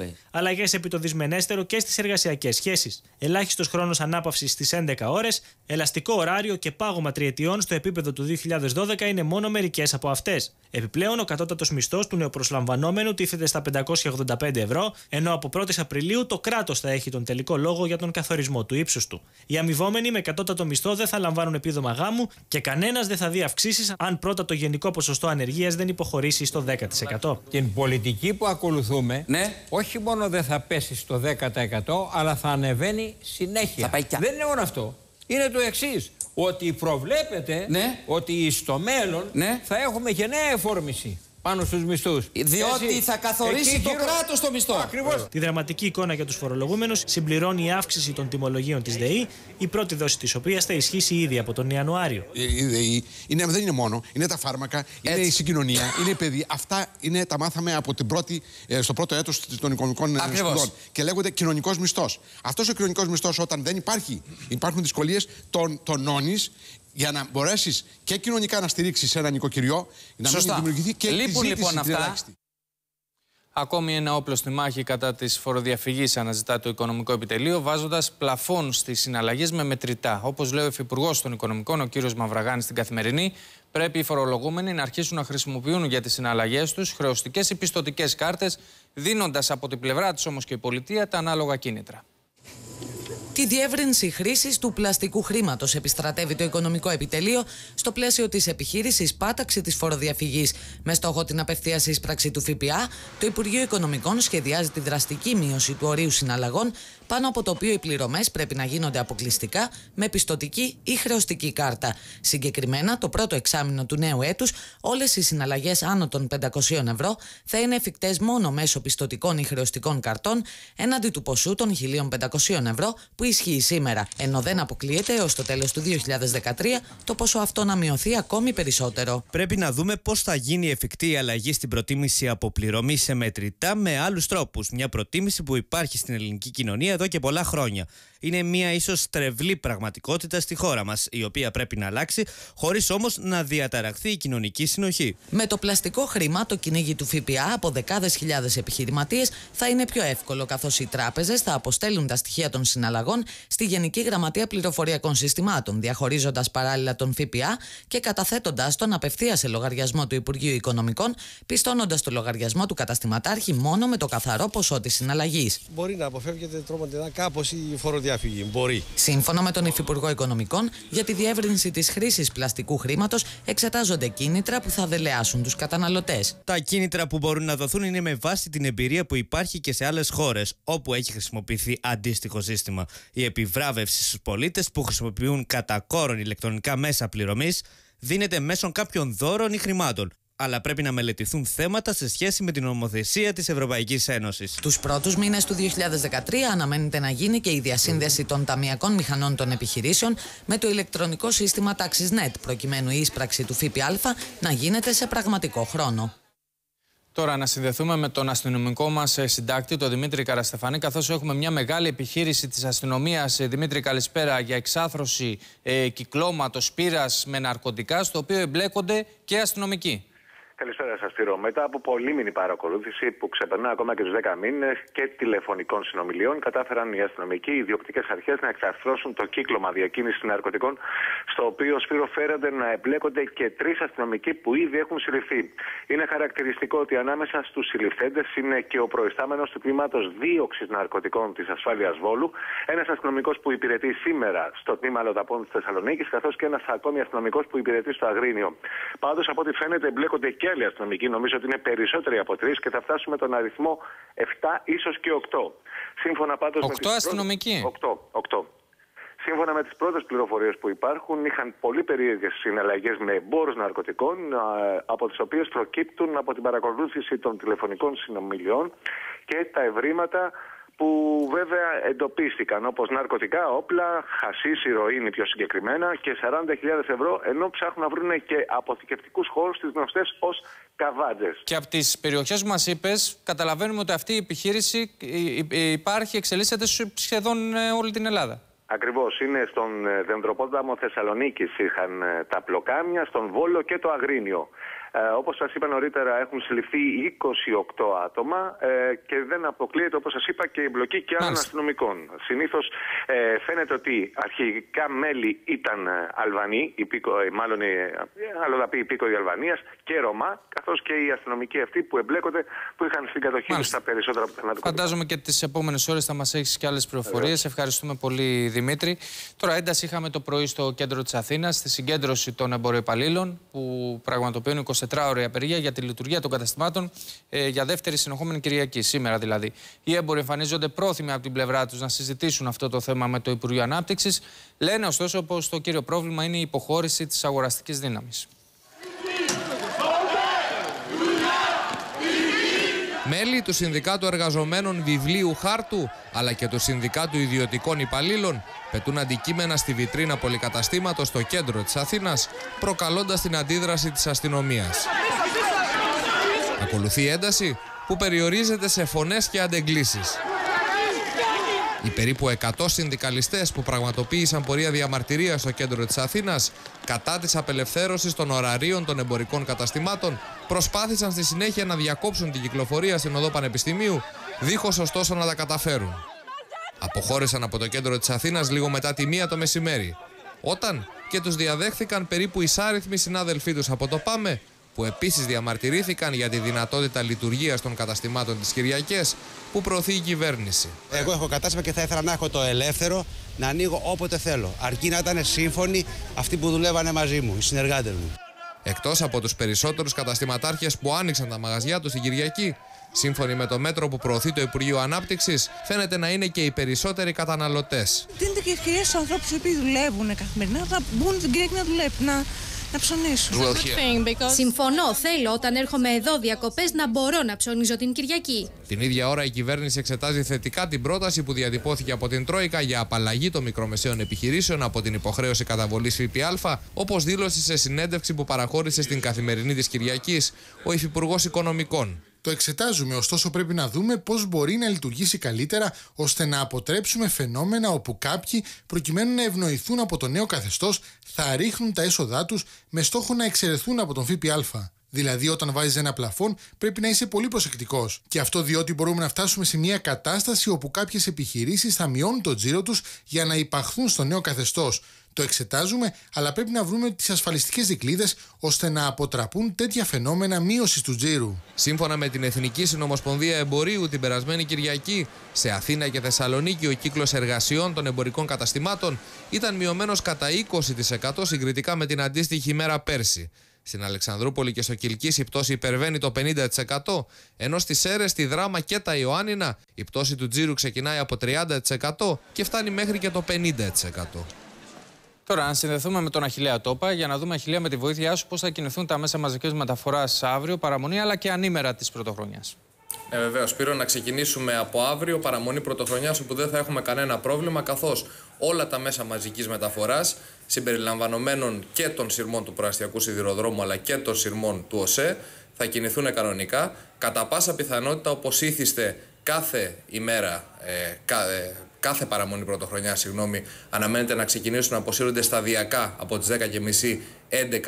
62. Αλλαγές επί το δυσμενέστερο και στις εργασιακές σχέσεις. Ελάχιστος χρόνος ανάπαυσης στις 11 ώρες, ελαστικό ωράριο και πάγωμα τριετιών στο επίπεδο του 2012 είναι μόνο μερικές από αυτές. Επιπλέον, ο κατώτατος μισθός του νεοπροσλαμβανόμενου τίθεται στα 585 ευρώ, ενώ από 1η Απριλίου το κράτος θα έχει τον τελικό λόγο για τον καθορισμό του ύψους του. Οι αμοιβόμενοι με κατώτατο μισθό δεν θα λαμβάνουν επίδομα γάμου και κανένας δεν θα δει αυξήσεις αν πρώτα το γενικό ποσοστό ανεργίας δεν υποχωρήσει στο 10%. Την πολιτική που ακολουθούμε, ναι, όχι μόνο δεν θα πέσει στο 10%, αλλά θα ανεβαίνει συνέχεια. Δεν είναι μόνο αυτό. Είναι το εξής, ότι προβλέπεται, ναι, ότι στο μέλλον, ναι, θα έχουμε και νέα εφόρμηση πάνω στους μισθούς. Διότι θα καθορίσει το κράτος το μισθό. Ακριβώς. Τη δραματική εικόνα για τους φορολογούμενους συμπληρώνει η αύξηση των τιμολογίων της ΔΕΗ, η πρώτη δόση της οποίας θα ισχύσει ήδη από τον Ιανουάριο. Η ΔΕΗ δεν είναι μόνο, είναι τα φάρμακα, είναι η συγκοινωνία, είναι η παιδεία. Αυτά είναι, τα μάθαμε από την πρώτη, στο πρώτο έτος των οικονομικών σπουδών. Και λέγονται κοινωνικός μισθός. Αυτός ο κοινωνικός μισθός, όταν δεν υπάρχει, υπάρχουν δυσκολίες, τον τονώνεις. Για να μπορέσεις και κοινωνικά να στηρίξεις ένα νοικοκυριό, να μην δημιουργηθεί και η ζήτηση ελάχιστη. Ακόμη ένα όπλο στη μάχη κατά της φοροδιαφυγής αναζητά το Οικονομικό Επιτελείο, βάζοντας πλαφόν στις συναλλαγές με μετρητά. Όπως λέει ο Υφυπουργός των Οικονομικών, ο κύριος Μαυραγάνης, στην Καθημερινή, πρέπει οι φορολογούμενοι να αρχίσουν να χρησιμοποιούν για τις συναλλαγές τους χρεωστικές ή πιστωτικές κάρτες, δίνοντας από την πλευρά της όμως και η πολιτεία τα ανάλογα κίνητρα. Τη διεύρυνση χρήσης του πλαστικού χρήματος επιστρατεύει το Οικονομικό Επιτελείο στο πλαίσιο της επιχείρησης πάταξη της φοροδιαφυγής. Με στόχο την απευθείας εισπράξη του ΦΠΑ, το Υπουργείο Οικονομικών σχεδιάζει τη δραστική μείωση του ορίου συναλλαγών, πάνω από το οποίο οι πληρωμές πρέπει να γίνονται αποκλειστικά με πιστωτική ή χρεωστική κάρτα. Συγκεκριμένα, το πρώτο εξάμηνο του νέου έτους, όλες οι συναλλαγές άνω των 500 ευρώ θα είναι εφικτές μόνο μέσω πιστωτικών ή χρεωστικών καρτών, έναντι του ποσού των 1.500 ευρώ που ισχύει σήμερα, ενώ δεν αποκλείεται έως το τέλος του 2013 το ποσό αυτό να μειωθεί ακόμη περισσότερο. Πρέπει να δούμε πώς θα γίνει εφικτή η αλλαγή στην προτίμηση από πληρωμή σε μετρητά με άλλους τρόπους. Μια προτίμηση που υπάρχει στην ελληνική κοινωνία εδώ και πολλά χρόνια. Είναι μια ίσως στρεβλή πραγματικότητα στη χώρα μας, η οποία πρέπει να αλλάξει, χωρίς όμως να διαταραχθεί η κοινωνική συνοχή. Με το πλαστικό χρήμα, το κυνήγι του ΦΠΑ από δεκάδες χιλιάδες επιχειρηματίες θα είναι πιο εύκολο, καθώς οι τράπεζες θα αποστέλουν τα στοιχεία των συναλλαγών συναλλαγών στη Γενική Γραμματεία Πληροφοριακών Συστημάτων, διαχωρίζοντας παράλληλα τον ΦΠΑ και καταθέτοντας τον απευθείας σε λογαριασμό του Υπουργείου Οικονομικών, πιστώνοντας το λογαριασμό του καταστηματάρχη μόνο με το καθαρό ποσό της συναλλαγής. Μπορεί να αποφεύγεται τρομοντινά κάπως η φοροδιαφυγή. Μπορεί. Σύμφωνα με τον Υφυπουργό Οικονομικών, για τη διεύρυνση της χρήσης πλαστικού χρήματος εξετάζονται κίνητρα που θα δελεάσουν τους καταναλωτές. Τα κίνητρα που μπορούν να δοθούν είναι με βάση την εμπειρία που υπάρχει και σε άλλες χώρες, όπου έχει χρησιμοποιηθεί αντίστοιχο σύστημα. Η επιβράβευση στους πολίτες που χρησιμοποιούν κατά κόρον ηλεκτρονικά μέσα πληρωμής δίνεται μέσω κάποιων δώρων ή χρημάτων. Αλλά πρέπει να μελετηθούν θέματα σε σχέση με την νομοθεσία της Ευρωπαϊκής Ένωσης. Τους πρώτους μήνες του 2013 αναμένεται να γίνει και η διασύνδεση των ταμιακών μηχανών των επιχειρήσεων με το ηλεκτρονικό σύστημα TaxisNet, προκειμένου η εισπράξη του ΦΠΑ να γίνεται σε πραγματικό χρόνο. Τώρα να συνδεθούμε με τον αστυνομικό μας συντάκτη, τον Δημήτρη Καραστεφανή, καθώς έχουμε μια μεγάλη επιχείρηση της αστυνομίας. Δημήτρη, καλησπέρα, για εξάθρωση κυκλώματος πύρας με ναρκωτικά, στο οποίο εμπλέκονται και αστυνομικοί. Καλησπέρα σας, Τύρο. Μετά από πολύμηνη παρακολούθηση που ξεπερνά ακόμα και τους 10 μήνες και τηλεφωνικών συνομιλιών, κατάφεραν οι αστυνομικοί, οι ιδιοκτικές αρχές να εξαρθρώσουν το κύκλωμα διακίνησης ναρκωτικών, στο οποίο, Σπύρο, φέρονται να εμπλέκονται και 3 αστυνομικοί που ήδη έχουν συλληφθεί. Είναι χαρακτηριστικό ότι ανάμεσα στους συλληφθέντες είναι και ο προϊστάμενος του τμήματος δίωξης ναρκωτικών της Ασφάλειας Βόλου, ένας αστυνομικός που υπηρετεί σήμερα στο τμήμα Λοδαπών της Θεσσαλονίκης, καθώς και ένας ακόμη αστυνομικός που υπηρετεί στο Αγρίνιο. Πάντως, από ό,τι φαίνεται, εμπλέκονται και άλλοι αστυνομικοί, νομίζω ότι είναι περισσότεροι από 3 και θα φτάσουμε τον αριθμό 7, ίσως και 8. Σύμφωνα πάντως 8 με τις αστυνομικοί. 8. Σύμφωνα με τις πρώτες πληροφορίες που υπάρχουν, είχαν πολύ περίεργες συναλλαγές με εμπόρους ναρκωτικών, από τις οποίες προκύπτουν από την παρακολούθηση των τηλεφωνικών συνομιλιών και τα ευρήματα που βέβαια εντοπίστηκαν, όπως ναρκωτικά, όπλα, χασίς, ηρωίνη πιο συγκεκριμένα, και 40.000 ευρώ, ενώ ψάχνουν να βρουν και αποθηκευτικούς χώρους, τις γνωστές ως καβάντζες. Και από τις περιοχές που μας είπες, καταλαβαίνουμε ότι αυτή η επιχείρηση υπάρχει, εξελίσσεται σχεδόν όλη την Ελλάδα. Ακριβώς, είναι στον Δεντροπόταμο Θεσσαλονίκης είχαν τα πλοκάμια, στον Βόλο και το Αγρίνιο. Όπως σας είπα νωρίτερα, έχουν συλληφθεί 28 άτομα και δεν αποκλείεται, όπως σας είπα, και η εμπλοκή και άλλων αστυνομικών. Συνήθως φαίνεται ότι αρχικά μέλη ήταν Αλβανοί, μάλλον αλλοδαποί υπήκοοι Αλβανίας και Ρωμά, καθώς και οι αστυνομικοί αυτοί που εμπλέκονται, που είχαν στην κατοχή τους τα περισσότερα από τα ναρκωτικά. Φαντάζομαι και τις επόμενες ώρες θα μας έχεις και άλλες πληροφορίες. Ευχαριστούμε πολύ, Δημήτρη. Τώρα, ένταση είχαμε το πρωί στο κέντρο της Αθήνας, στη συγκέντρωση των εμποροϊπαλλήλων που πραγματοποιούν 24ωρη απεργία για τη λειτουργία των καταστημάτων για δεύτερη συνεχόμενη Κυριακή, σήμερα δηλαδή. Οι έμποροι εμφανίζονται πρόθυμοι από την πλευρά τους να συζητήσουν αυτό το θέμα με το Υπουργείο Ανάπτυξης. Λένε ωστόσο πως το κύριο πρόβλημα είναι η υποχώρηση της αγοραστικής δύναμης. Μέλη του Συνδικάτου Εργαζομένων Βιβλίου Χάρτου αλλά και του Συνδικάτου Ιδιωτικών Υπαλλήλων πετούν αντικείμενα στη βιτρίνα πολυκαταστήματος στο κέντρο της Αθήνας, προκαλώντας την αντίδραση της αστυνομίας. Ακολουθεί ένταση που περιορίζεται σε φωνές και αντεγκλήσεις. Οι περίπου 100 συνδικαλιστές που πραγματοποίησαν πορεία διαμαρτυρίας στο κέντρο της Αθήνας κατά της απελευθέρωσης των ωραρίων των εμπορικών καταστημάτων προσπάθησαν στη συνέχεια να διακόψουν την κυκλοφορία στην οδό Πανεπιστημίου, δίχως ωστόσο να τα καταφέρουν. Αποχώρησαν από το κέντρο της Αθήνας λίγο μετά τη 1 το μεσημέρι, όταν και τους διαδέχθηκαν περίπου ισάριθμοι συνάδελφοί τους από το ΠΑΜΕ, που επίσης διαμαρτυρήθηκαν για τη δυνατότητα λειτουργίας των καταστημάτων τις Κυριακές που προωθεί η κυβέρνηση. Εγώ έχω κατάστημα και θα ήθελα να έχω το ελεύθερο να ανοίγω όποτε θέλω, αρκεί να ήταν σύμφωνοι αυτοί που δουλεύανε μαζί μου, οι συνεργάτες μου. Εκτός από τους περισσότερους καταστηματάρχες που άνοιξαν τα μαγαζιά τους την Κυριακή, σύμφωνοι με το μέτρο που προωθεί το Υπουργείο Ανάπτυξης, φαίνεται να είναι και οι περισσότεροι καταναλωτές. Δίνεται και ευκαιρία στους ανθρώπους που δουλεύουν καθημερινά να μπουν την Κυριακή να δουλεύουν, να ψωνίσουν. Συμφωνώ, θέλω όταν έρχομαι εδώ διακοπές να μπορώ να ψωνίζω την Κυριακή. Την ίδια ώρα η κυβέρνηση εξετάζει θετικά την πρόταση που διατυπώθηκε από την Τρόικα για απαλλαγή των μικρομεσαίων επιχειρήσεων από την υποχρέωση καταβολής ΦΠΑ, όπως δήλωσε σε συνέντευξη που παραχώρησε στην Καθημερινή της Κυριακής ο Υφυπουργός Οικονομικών. Το εξετάζουμε, ωστόσο πρέπει να δούμε πώς μπορεί να λειτουργήσει καλύτερα ώστε να αποτρέψουμε φαινόμενα όπου κάποιοι, προκειμένου να ευνοηθούν από το νέο καθεστώς, θα ρίχνουν τα έσοδά τους με στόχο να εξαιρεθούν από τον ΦΠΑ. Δηλαδή, όταν βάζεις ένα πλαφόν, πρέπει να είσαι πολύ προσεκτικός. Και αυτό διότι μπορούμε να φτάσουμε σε μια κατάσταση όπου κάποιες επιχειρήσεις θα μειώνουν το τζίρο τους για να υπαχθούν στο νέο καθεστώς. Το εξετάζουμε, αλλά πρέπει να βρούμε τις ασφαλιστικές δικλείδες ώστε να αποτραπούν τέτοια φαινόμενα μείωσης του τζίρου. Σύμφωνα με την Εθνική Συνομοσπονδία Εμπορίου, την περασμένη Κυριακή, σε Αθήνα και Θεσσαλονίκη, ο κύκλος εργασιών των εμπορικών καταστημάτων ήταν μειωμένος κατά 20% συγκριτικά με την αντίστοιχη ημέρα πέρσι. Στην Αλεξανδρούπολη και στο Κιλκίσι η πτώση υπερβαίνει το 50%, ενώ στις Σέρρες, τη Δράμα και τα Ιωάννινα η πτώση του τζίρου ξεκινάει από 30% και φτάνει μέχρι και το 50%. Τώρα, να συνδεθούμε με τον Αχιλλέα Τόπα για να δούμε, Αχιλλέα, με τη βοήθειά σου, πώς θα κινηθούν τα μέσα μαζικής μεταφοράς αύριο, παραμονή αλλά και ανήμερα της Πρωτοχρονιάς. Βεβαίως, Σπύρο, να ξεκινήσουμε από αύριο, παραμονή Πρωτοχρονιάς, όπου δεν θα έχουμε κανένα πρόβλημα, καθώς όλα τα μέσα μαζικής μεταφοράς, συμπεριλαμβανομένων και των σειρμών του Προαστιακού Σιδηροδρόμου αλλά και των σειρμών του ΟΣΕ, θα κινηθούν κανονικά. Κατά πάσα πιθανότητα, όπως ήθιστε κάθε ημέρα, κάθε παραμονή Πρωτοχρονιά, αναμένεται να ξεκινήσουν να αποσύρονται σταδιακά από τις 10.30,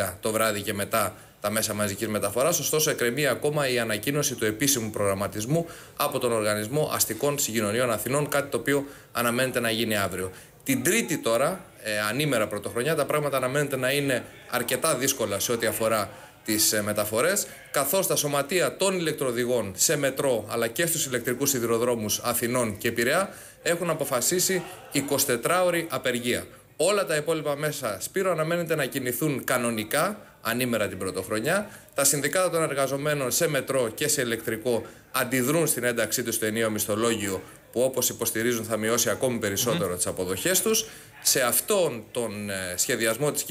11 το βράδυ και μετά τα μέσα μαζικής μεταφοράς. Ωστόσο, εκκρεμεί ακόμα η ανακοίνωση του επίσημου προγραμματισμού από τον Οργανισμό Αστικών Συγκοινωνιών Αθηνών, κάτι το οποίο αναμένεται να γίνει αύριο. Την Τρίτη τώρα, ανήμερα Πρωτοχρονιά, τα πράγματα αναμένεται να είναι αρκετά δύσκολα σε ό,τι αφορά τις μεταφορές, καθώς τα σωματεία των ηλεκτροδηγών σε μετρό αλλά και στους ηλεκτρικούς σιδηροδρόμους Αθηνών και Πειραιά έχουν αποφασίσει 24ωρη απεργία. Όλα τα υπόλοιπα μέσα, Σπύρο, αναμένεται να κινηθούν κανονικά ανήμερα την Πρωτοχρονιά. Τα συνδικάτα των εργαζομένων σε μετρό και σε ηλεκτρικό αντιδρούν στην ένταξή τους στο ενιαίο μισθολόγιο, που όπως υποστηρίζουν θα μειώσει ακόμη περισσότερο τις αποδοχές τους. Σε αυτόν τον σχεδιασμό της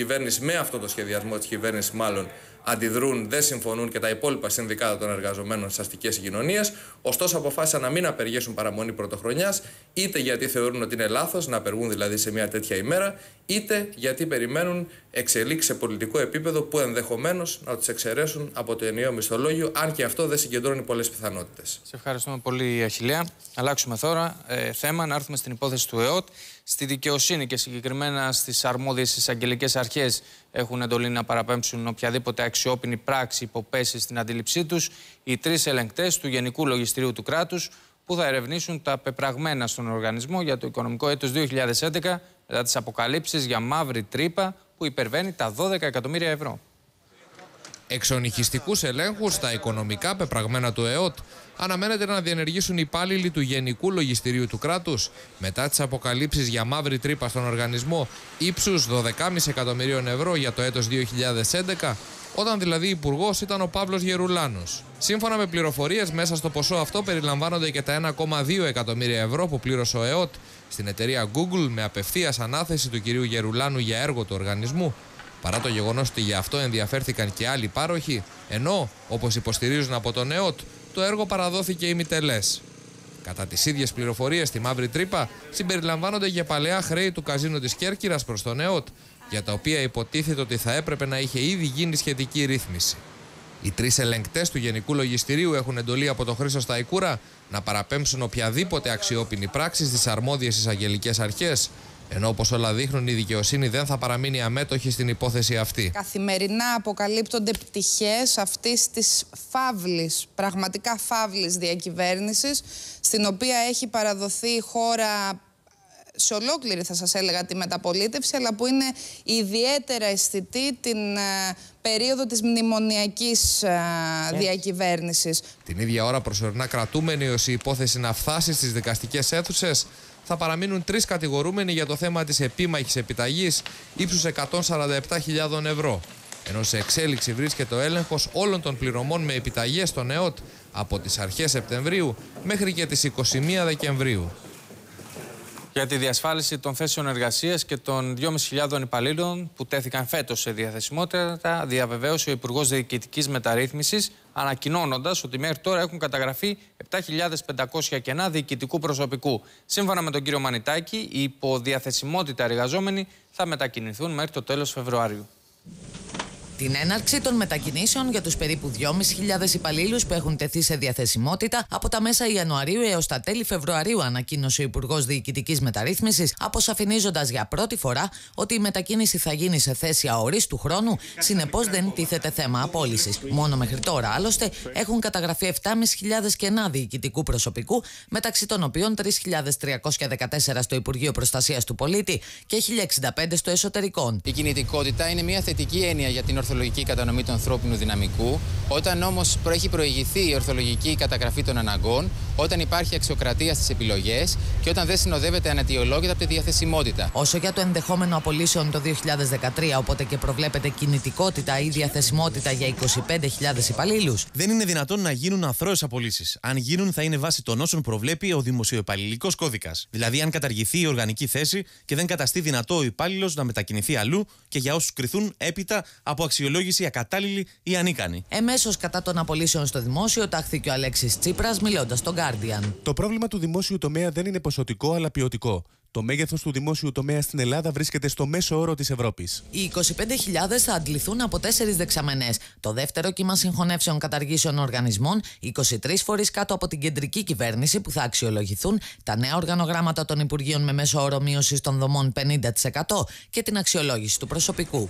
κυβέρνησης, μάλλον, αντιδρούν, δεν συμφωνούν και τα υπόλοιπα συνδικάτα των εργαζομένων στις αστικές συγκοινωνίες. Ωστόσο, αποφάσισαν να μην απεργήσουν παραμονή Πρωτοχρονιάς, είτε γιατί θεωρούν ότι είναι λάθος να απεργούν δηλαδή σε μια τέτοια ημέρα, είτε γιατί περιμένουν εξελίξεις σε πολιτικό επίπεδο που ενδεχομένως να τους εξαιρέσουν από το ενιαίο μισθολόγιο, αν και αυτό δεν συγκεντρώνει πολλές πιθανότητες. Σε ευχαριστούμε πολύ, Αχιλλέα. Αλλάξουμε τώρα θέμα, να έρθουμε στην υπόθεση του ΕΟΤ. Στη δικαιοσύνη και συγκεκριμένα στις αρμόδιες εισαγγελικές αρχές έχουν εντολή να παραπέμψουν οποιαδήποτε αξιόπινη πράξη υποπέσει στην αντίληψή τους οι τρεις ελεγκτές του Γενικού Λογιστηρίου του κράτους, που θα ερευνήσουν τα πεπραγμένα στον οργανισμό για το οικονομικό έτος 2011 μετά τις αποκαλύψεις για μαύρη τρύπα που υπερβαίνει τα 12 εκατομμύρια ευρώ. Εξονυχιστικούς ελέγχους στα οικονομικά πεπραγμένα του ΕΟΤ αναμένεται να διενεργήσουν οι υπάλληλοι του Γενικού Λογιστηρίου του κράτους μετά τις αποκαλύψεις για μαύρη τρύπα στον οργανισμό ύψους 12,5 εκατομμυρίων ευρώ για το έτος 2011, όταν δηλαδή υπουργός ήταν ο Παύλος Γερουλάνος. Σύμφωνα με πληροφορίες, μέσα στο ποσό αυτό περιλαμβάνονται και τα 1,2 εκατομμύρια ευρώ που πλήρωσε ο ΕΟΤ στην εταιρεία Google με απευθείας ανάθεση του κυρίου Γερουλάνου για έργο του οργανισμού. Παρά το γεγονός ότι γι' αυτό ενδιαφέρθηκαν και άλλοι πάροχοι, ενώ, όπως υποστηρίζουν από τον ΕΟΤ, το έργο παραδόθηκε ημιτελές. Κατά τις ίδιες πληροφορίες, στη μαύρη τρύπα συμπεριλαμβάνονται και παλαιά χρέη του καζίνο της Κέρκυρας προς τον ΕΟΤ, για τα οποία υποτίθεται ότι θα έπρεπε να είχε ήδη γίνει σχετική ρύθμιση. Οι τρεις ελεγκτές του Γενικού Λογιστηρίου έχουν εντολή από τον Χρήστο Σταϊκούρα να παραπέμψουν οποιαδήποτε αξιόπινη πράξη στις αρμόδιες εισαγγελικές αρχές. Ενώ, όπως όλα δείχνουν, η δικαιοσύνη δεν θα παραμείνει αμέτωχη στην υπόθεση αυτή. Καθημερινά αποκαλύπτονται πτυχές αυτής της φαύλης, πραγματικά φαύλης διακυβέρνησης, στην οποία έχει παραδοθεί η χώρα σε ολόκληρη, θα σας έλεγα, τη μεταπολίτευση, αλλά που είναι ιδιαίτερα αισθητή την περίοδο της μνημονιακής διακυβέρνησης. Την ίδια ώρα, προσωρινά κρατούμενοι ως η υπόθεση να φτάσει στις δικαστικές αίθουσες, θα παραμείνουν τρεις κατηγορούμενοι για το θέμα της επίμαχης επιταγής ύψους 147.000 ευρώ. Ενώ σε εξέλιξη βρίσκεται ο έλεγχος όλων των πληρωμών με επιταγές στον ΕΟΤ από τις αρχές Σεπτεμβρίου μέχρι και τις 21 Δεκεμβρίου. Για τη διασφάλιση των θέσεων εργασίας και των 2.500 υπαλλήλων που τέθηκαν φέτος σε διαθεσιμότητα, διαβεβαίωσε ο Υπουργός Διοικητικής Μεταρρύθμισης, ανακοινώνοντας ότι μέχρι τώρα έχουν καταγραφεί 7.500 κενά διοικητικού προσωπικού. Σύμφωνα με τον κύριο Μανιτάκη, οι υποδιαθεσιμότητα εργαζόμενοι θα μετακινηθούν μέχρι το τέλος Φεβρουάριου. την έναρξη των μετακινήσεων για τους περίπου 2.500 υπαλλήλους που έχουν τεθεί σε διαθεσιμότητα από τα μέσα Ιανουαρίου έως τα τέλη Φεβρουαρίου, ανακοίνωσε ο Υπουργός Διοικητικής Μεταρρύθμισης, αποσαφηνίζοντας για πρώτη φορά ότι η μετακίνηση θα γίνει σε θέση αορίστου χρόνου, συνεπώς δεν τίθεται θέμα απόλυσης. Μόνο μέχρι τώρα, άλλωστε, έχουν καταγραφεί 7.500 κενά διοικητικού προσωπικού, μεταξύ των οποίων 3.314 στο Υπουργείο Προστασίας του Πολίτη και 1.065 στο εσωτερικό. Η κινητικότητα είναι μια θετική έννοια για την ορθολογική κατανομή του ανθρώπινου δυναμικού. Όταν όμως έχει προηγηθεί η ορθολογική καταγραφή των αναγκών, όταν υπάρχει αξιοκρατία στις επιλογές και όταν δεν συνοδεύεται ανατιολόγητα από τη διαθεσιμότητα. Όσο για το ενδεχόμενο απολύσεων το 2013, οπότε και προβλέπεται κινητικότητα ή διαθεσιμότητα για 25.000 υπαλλήλους. Δεν είναι δυνατόν να γίνουν αθρώες απολύσεις. Αν γίνουν, θα είναι βάσει των όσων προβλέπει ο δημοσιοϋπαλληλικός κώδικας. Δηλαδή, αν καταργηθεί η οργανική θέση και δεν καταστεί δυνατό ο υπάλληλος να μετακινηθεί αλλού και για όσους κριθούν έπειτα από αξιολόγηση ακατάλληλη ή ανίκανη. Εμέσως κατά των απολύσεων στο δημόσιο, τάχθηκε ο Αλέξης Τσίπρας μιλώντας στον Guardian. Το πρόβλημα του δημόσιου τομέα δεν είναι ποσοτικό αλλά ποιοτικό. Το μέγεθος του δημόσιου τομέα στην Ελλάδα βρίσκεται στο μέσο όρο της Ευρώπης. Οι 25.000 θα αντληθούν από 4 δεξαμενές. Το δεύτερο κύμα συγχωνεύσεων καταργήσεων οργανισμών, 23 φορείς κάτω από την κεντρική κυβέρνηση που θα αξιολογηθούν, τα νέα οργανογράμματα των Υπουργείων με μέσο όρο μείωση των δομών 50% και την αξιολόγηση του προσωπικού.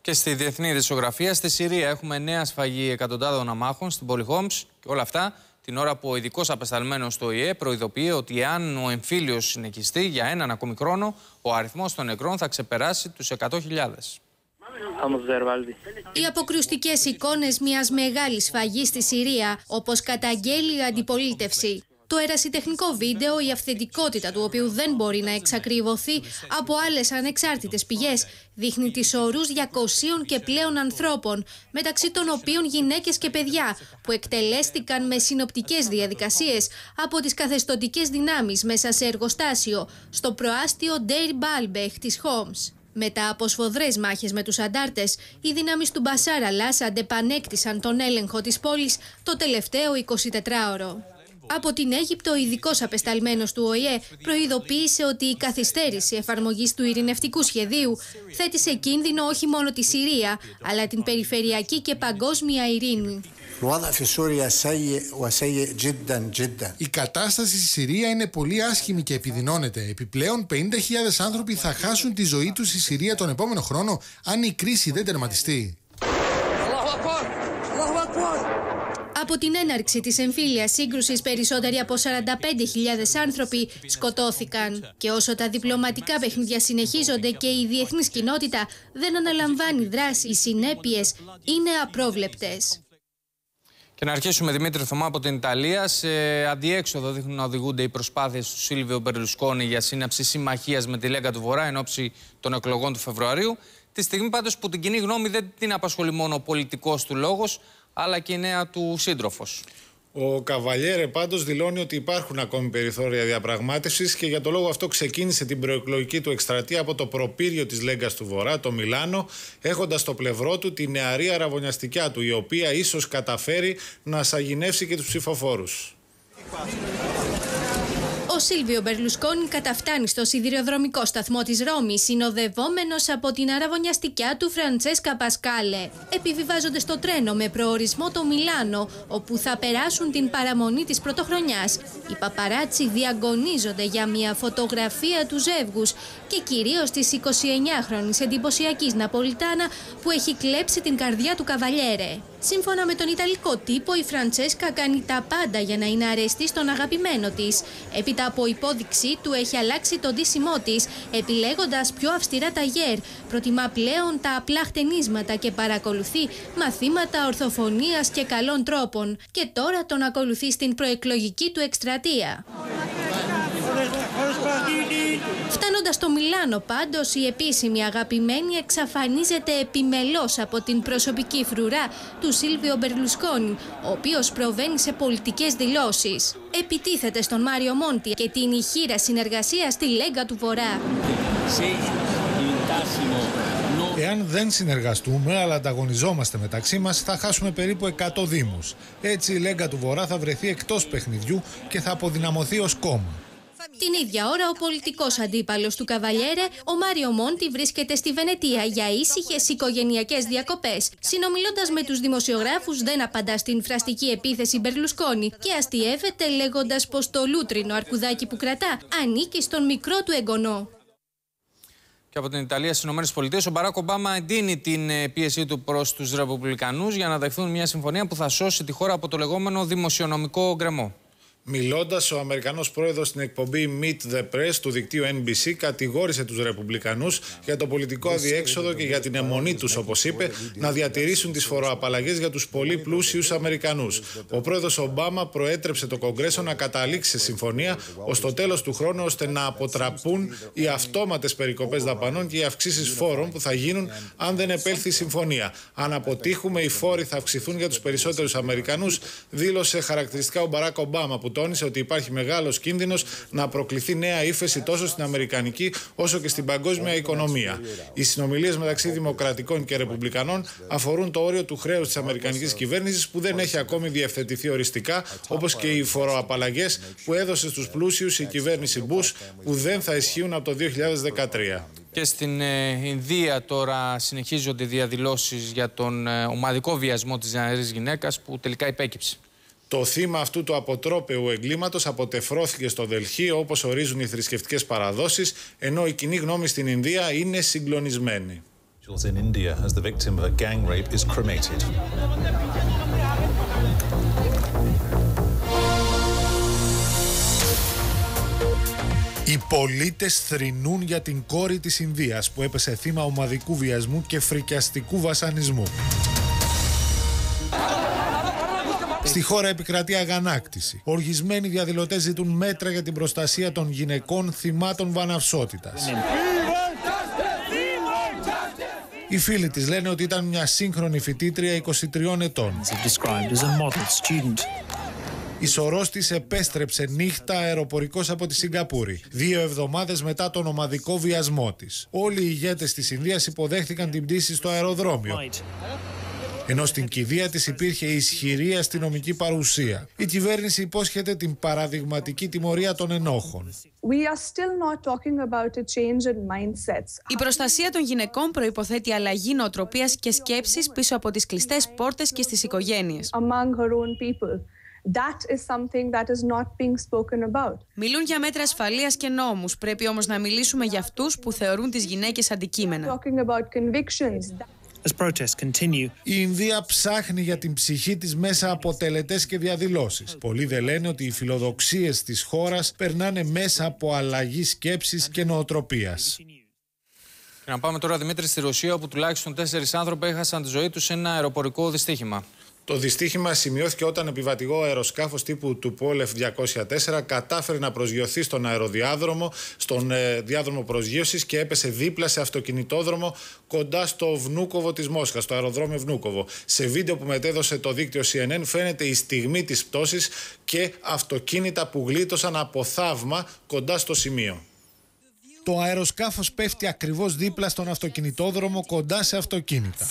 Και στη διεθνή δισογραφία, στη Συρία έχουμε νέα σφαγή εκατοντάδων αμάχων στην πόλη Χόμς και όλα αυτά την ώρα που ο ειδικός απεσταλμένος του ΟΗΕ προειδοποιεί ότι αν ο εμφύλιος συνεχιστεί για έναν ακόμη χρόνο, ο αριθμός των νεκρών θα ξεπεράσει τους 100.000. Οι αποκρουστικές εικόνες μιας μεγάλης σφαγής στη Συρία, όπως καταγγέλει η αντιπολίτευση. Το ερασιτεχνικό βίντεο, η αυθεντικότητα του οποίου δεν μπορεί να εξακριβωθεί από άλλες ανεξάρτητες πηγές, δείχνει τις ορούς 200 και πλέον ανθρώπων, μεταξύ των οποίων γυναίκες και παιδιά, που εκτελέστηκαν με συνοπτικές διαδικασίες από τις καθεστωτικές δυνάμεις μέσα σε εργοστάσιο, στο προάστιο Ντέιρ Μπάλμπεχ της Χόμς. Μετά από σφοδρές μάχες με τους αντάρτες, οι δυνάμεις του Μπασάρ Αλάς αντεπανέκτησαν τον έλεγχο της πόλης το τελευταίο 24ωρο. Από την Αίγυπτο, ο ειδικός απεσταλμένος του ΟΗΕ προειδοποίησε ότι η καθυστέρηση εφαρμογής του ειρηνευτικού σχεδίου θέτει σε κίνδυνο όχι μόνο τη Συρία, αλλά την περιφερειακή και παγκόσμια ειρήνη. Η κατάσταση στη Συρία είναι πολύ άσχημη και επιδεινώνεται. Επιπλέον, 50.000 άνθρωποι θα χάσουν τη ζωή τους στη Συρία τον επόμενο χρόνο, αν η κρίση δεν τερματιστεί. Από την έναρξη της εμφύλιας σύγκρουσης, περισσότεροι από 45.000 άνθρωποι σκοτώθηκαν. Και όσο τα διπλωματικά παιχνίδια συνεχίζονται και η διεθνής κοινότητα δεν αναλαμβάνει δράση, οι συνέπειες είναι απρόβλεπτες. Και να αρχίσουμε, Δημήτρη Θωμά, από την Ιταλία. Σε αντιέξοδο δείχνουν να οδηγούνται οι προσπάθειες του Σίλβιο Μπερλουσκόνε για σύναψη συμμαχίας με τη Λέγκα του Βορρά εν όψη των εκλογών του Φεβρουαρίου. Τη στιγμή πάντως που την κοινή γνώμη δεν την απασχολεί μόνο ο πολιτικός του λόγος, αλλά και η νέα του σύντροφος. Ο Καβαλιέρε πάντως δηλώνει ότι υπάρχουν ακόμη περιθώρια διαπραγμάτευσης και για το λόγο αυτό ξεκίνησε την προεκλογική του εκστρατεία από το προπύριο της Λέγκας του Βορρά, το Μιλάνο, έχοντας στο πλευρό του τη νεαρή αραβωνιαστικιά του, η οποία ίσως καταφέρει να σαγηνεύσει και τους ψηφοφόρους. Ο Σίλβιο Μπερλουσκόνη καταφτάνει στο σιδηροδρομικό σταθμό της Ρώμης, συνοδευόμενος από την αραβωνιαστικιά του Φραντσέσκα Πασκάλε. Επιβιβάζονται στο τρένο με προορισμό το Μιλάνο, όπου θα περάσουν την παραμονή της πρωτοχρονιάς. Οι παπαράτσι διαγωνίζονται για μια φωτογραφία του ζεύγους και κυρίως της 29χρονης εντυπωσιακής Ναπολιτάνα που έχει κλέψει την καρδιά του Καβαλιέρε. Σύμφωνα με τον Ιταλικό τύπο, η Φραντσέσκα κάνει τα πάντα για να είναι αρεστή στον αγαπημένο της. Έπειτα από υπόδειξή του έχει αλλάξει το ντύσιμό της, επιλέγοντας πιο αυστηρά τα γέρ. Προτιμά πλέον τα απλά χτενίσματα και παρακολουθεί μαθήματα ορθοφωνίας και καλών τρόπων. Και τώρα τον ακολουθεί στην προεκλογική του εκστρατεία. Φτάνοντας στο Μιλάνο πάντως, η επίσημη αγαπημένη εξαφανίζεται επιμελώς από την προσωπική φρουρά του Σίλβιο Μπερλουσκόνη, ο οποίος προβαίνει σε πολιτικές δηλώσεις. Επιτίθεται στον Μάριο Μόντι και την ηχείρα συνεργασία στη Λέγκα του Βορρά. Εάν δεν συνεργαστούμε, αλλά ανταγωνιζόμαστε μεταξύ μας, θα χάσουμε περίπου 100 δήμους. Έτσι η Λέγκα του Βορρά θα βρεθεί εκτός παιχνιδιού και θα αποδυναμωθεί ως κόμμα. Την ίδια ώρα, ο πολιτικός αντίπαλος του Καβαλιέρε, ο Μάριο Μόντι, βρίσκεται στη Βενετία για ήσυχες οικογενειακές διακοπές. Συνομιλώντας με τους δημοσιογράφους, δεν απαντά στην φραστική επίθεση Μπερλουσκόνη και αστιεύεται λέγοντας πως το λούτρινο αρκουδάκι που κρατά ανήκει στον μικρό του εγγονό. Και από την Ιταλία στις ΗΠΑ, ο Μπαράκ Ομπάμα εντείνει την πίεσή του προς τους Ρεπουμπλικανούς για να δεχθούν μια συμφωνία που θα σώσει τη χώρα από το λεγόμενο δημοσιονομικό γκρεμό. Μιλώντας, ο Αμερικανός πρόεδρος στην εκπομπή Meet the Press του δικτύου NBC κατηγόρησε τους Ρεπουμπλικανούς για το πολιτικό αδιέξοδο και για την αιμονή τους, όπως είπε, να διατηρήσουν τις φοροαπαλλαγές για τους πολύ πλούσιους Αμερικανούς. Ο πρόεδρος Ομπάμα προέτρεψε το Κογκρέσο να καταλήξει σε συμφωνία ως το τέλος του χρόνου, ώστε να αποτραπούν οι αυτόματες περικοπές δαπανών και οι αυξήσεις φόρων που θα γίνουν αν δεν επέλθει η συμφωνία. Αν αποτύχουμε, οι φόροι θα αυξηθούν για τους περισσότερους Αμερικανούς, δήλωσε χαρακτηριστικά ο Μπαράκ Ομπάμα, που τόνισε ότι υπάρχει μεγάλος κίνδυνος να προκληθεί νέα ύφεση τόσο στην αμερικανική όσο και στην παγκόσμια οικονομία. Οι συνομιλίες μεταξύ Δημοκρατικών και Ρεπουμπλικανών αφορούν το όριο του χρέους της αμερικανικής κυβέρνησης, που δεν έχει ακόμη διευθετηθεί οριστικά, όπως και οι φοροαπαλλαγές που έδωσε στους πλούσιους η κυβέρνηση Μπούς, που δεν θα ισχύουν από το 2013. Και στην Ινδία τώρα συνεχίζονται διαδηλώσεις για τον ομαδικό βιασμό της νεαρής γυναίκας που τελικά υπέκυψε. Το θύμα αυτού του αποτρόπαιου εγκλήματος αποτεφρώθηκε στο Δελχή, όπως ορίζουν οι θρησκευτικές παραδόσεις, ενώ η κοινή γνώμη στην Ινδία είναι συγκλονισμένη. Οι πολίτες θρηνούν για την κόρη της Ινδίας που έπεσε θύμα ομαδικού βιασμού και φρικιαστικού βασανισμού. Στη χώρα επικρατεί αγανάκτηση. Οργισμένοι διαδηλωτές ζητούν μέτρα για την προστασία των γυναικών θυμάτων βαναυσότητας. Οι φίλοι της λένε ότι ήταν μια σύγχρονη φοιτήτρια 23 ετών. Η σωρός της επέστρεψε νύχτα αεροπορικός από τη Σιγκαπούρη, 2 εβδομάδες μετά τον ομαδικό βιασμό της. Όλοι οι ηγέτες της Ινδίας υποδέχτηκαν την πτήση στο αεροδρόμιο, ενώ στην κηδεία της υπήρχε ισχυρή αστυνομική παρουσία. Η κυβέρνηση υπόσχεται την παραδειγματική τιμωρία των ενόχων. Η προστασία των γυναικών προϋποθέτει αλλαγή νοοτροπίας και σκέψης πίσω από τις κλειστές πόρτες και στις οικογένειες. Μιλούν για μέτρα ασφαλείας και νόμους. Πρέπει όμως να μιλήσουμε για αυτούς που θεωρούν τις γυναίκες αντικείμενα. Η Ινδία ψάχνει για την ψυχή της μέσα από τελετές και διαδηλώσεις. Πολλοί δε λένε ότι οι φιλοδοξίες της χώρας περνάνε μέσα από αλλαγή σκέψης και νοοτροπίας. Και να πάμε τώρα, Δημήτρη, στη Ρωσία, όπου τουλάχιστον 4 άνθρωποι έχασαν τη ζωή τους σε ένα αεροπορικό δυστύχημα. Το δυστύχημα σημειώθηκε όταν επιβατικό αεροσκάφος τύπου του Τουπόλεφ 204 κατάφερε να προσγειωθεί στον αεροδιάδρομο, διάδρομο προσγείωσης, και έπεσε δίπλα σε αυτοκινητόδρομο κοντά στο Внούκοβο της Μόσχας, στο αεροδρόμιο Внούκοβο. Σε βίντεο που μετέδωσε το δίκτυο CNN φαίνεται η στιγμή της πτώσης και αυτοκίνητα που γλίτωσαν από θαύμα κοντά στο σημείο. Το αεροσκάφος πέφτει ακριβώς δίπλα στον αυτοκινητόδρομο κοντά σε αυτοκίνητα.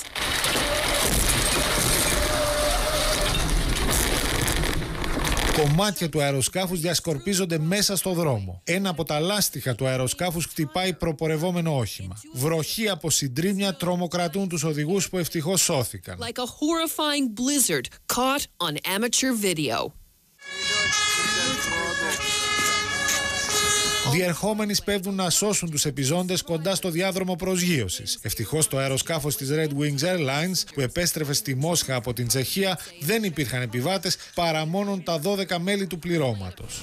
Κομμάτια του αεροσκάφους διασκορπίζονται μέσα στο δρόμο. Ένα από τα λάστιχα του αεροσκάφους χτυπάει προπορευόμενο όχημα. Βροχή από συντρίμμια τρομοκρατούν τους οδηγούς, που ευτυχώς σώθηκαν. Like a horrifying blizzard caught on amateur video. Διερχόμενοι σπέβδουν να σώσουν τους επιζώντες κοντά στο διάδρομο προσγείωσης. Ευτυχώς το αεροσκάφος της Red Wings Airlines, που επέστρεφε στη Μόσχα από την Τσεχία, δεν υπήρχαν επιβάτες παρά μόνο τα 12 μέλη του πληρώματος.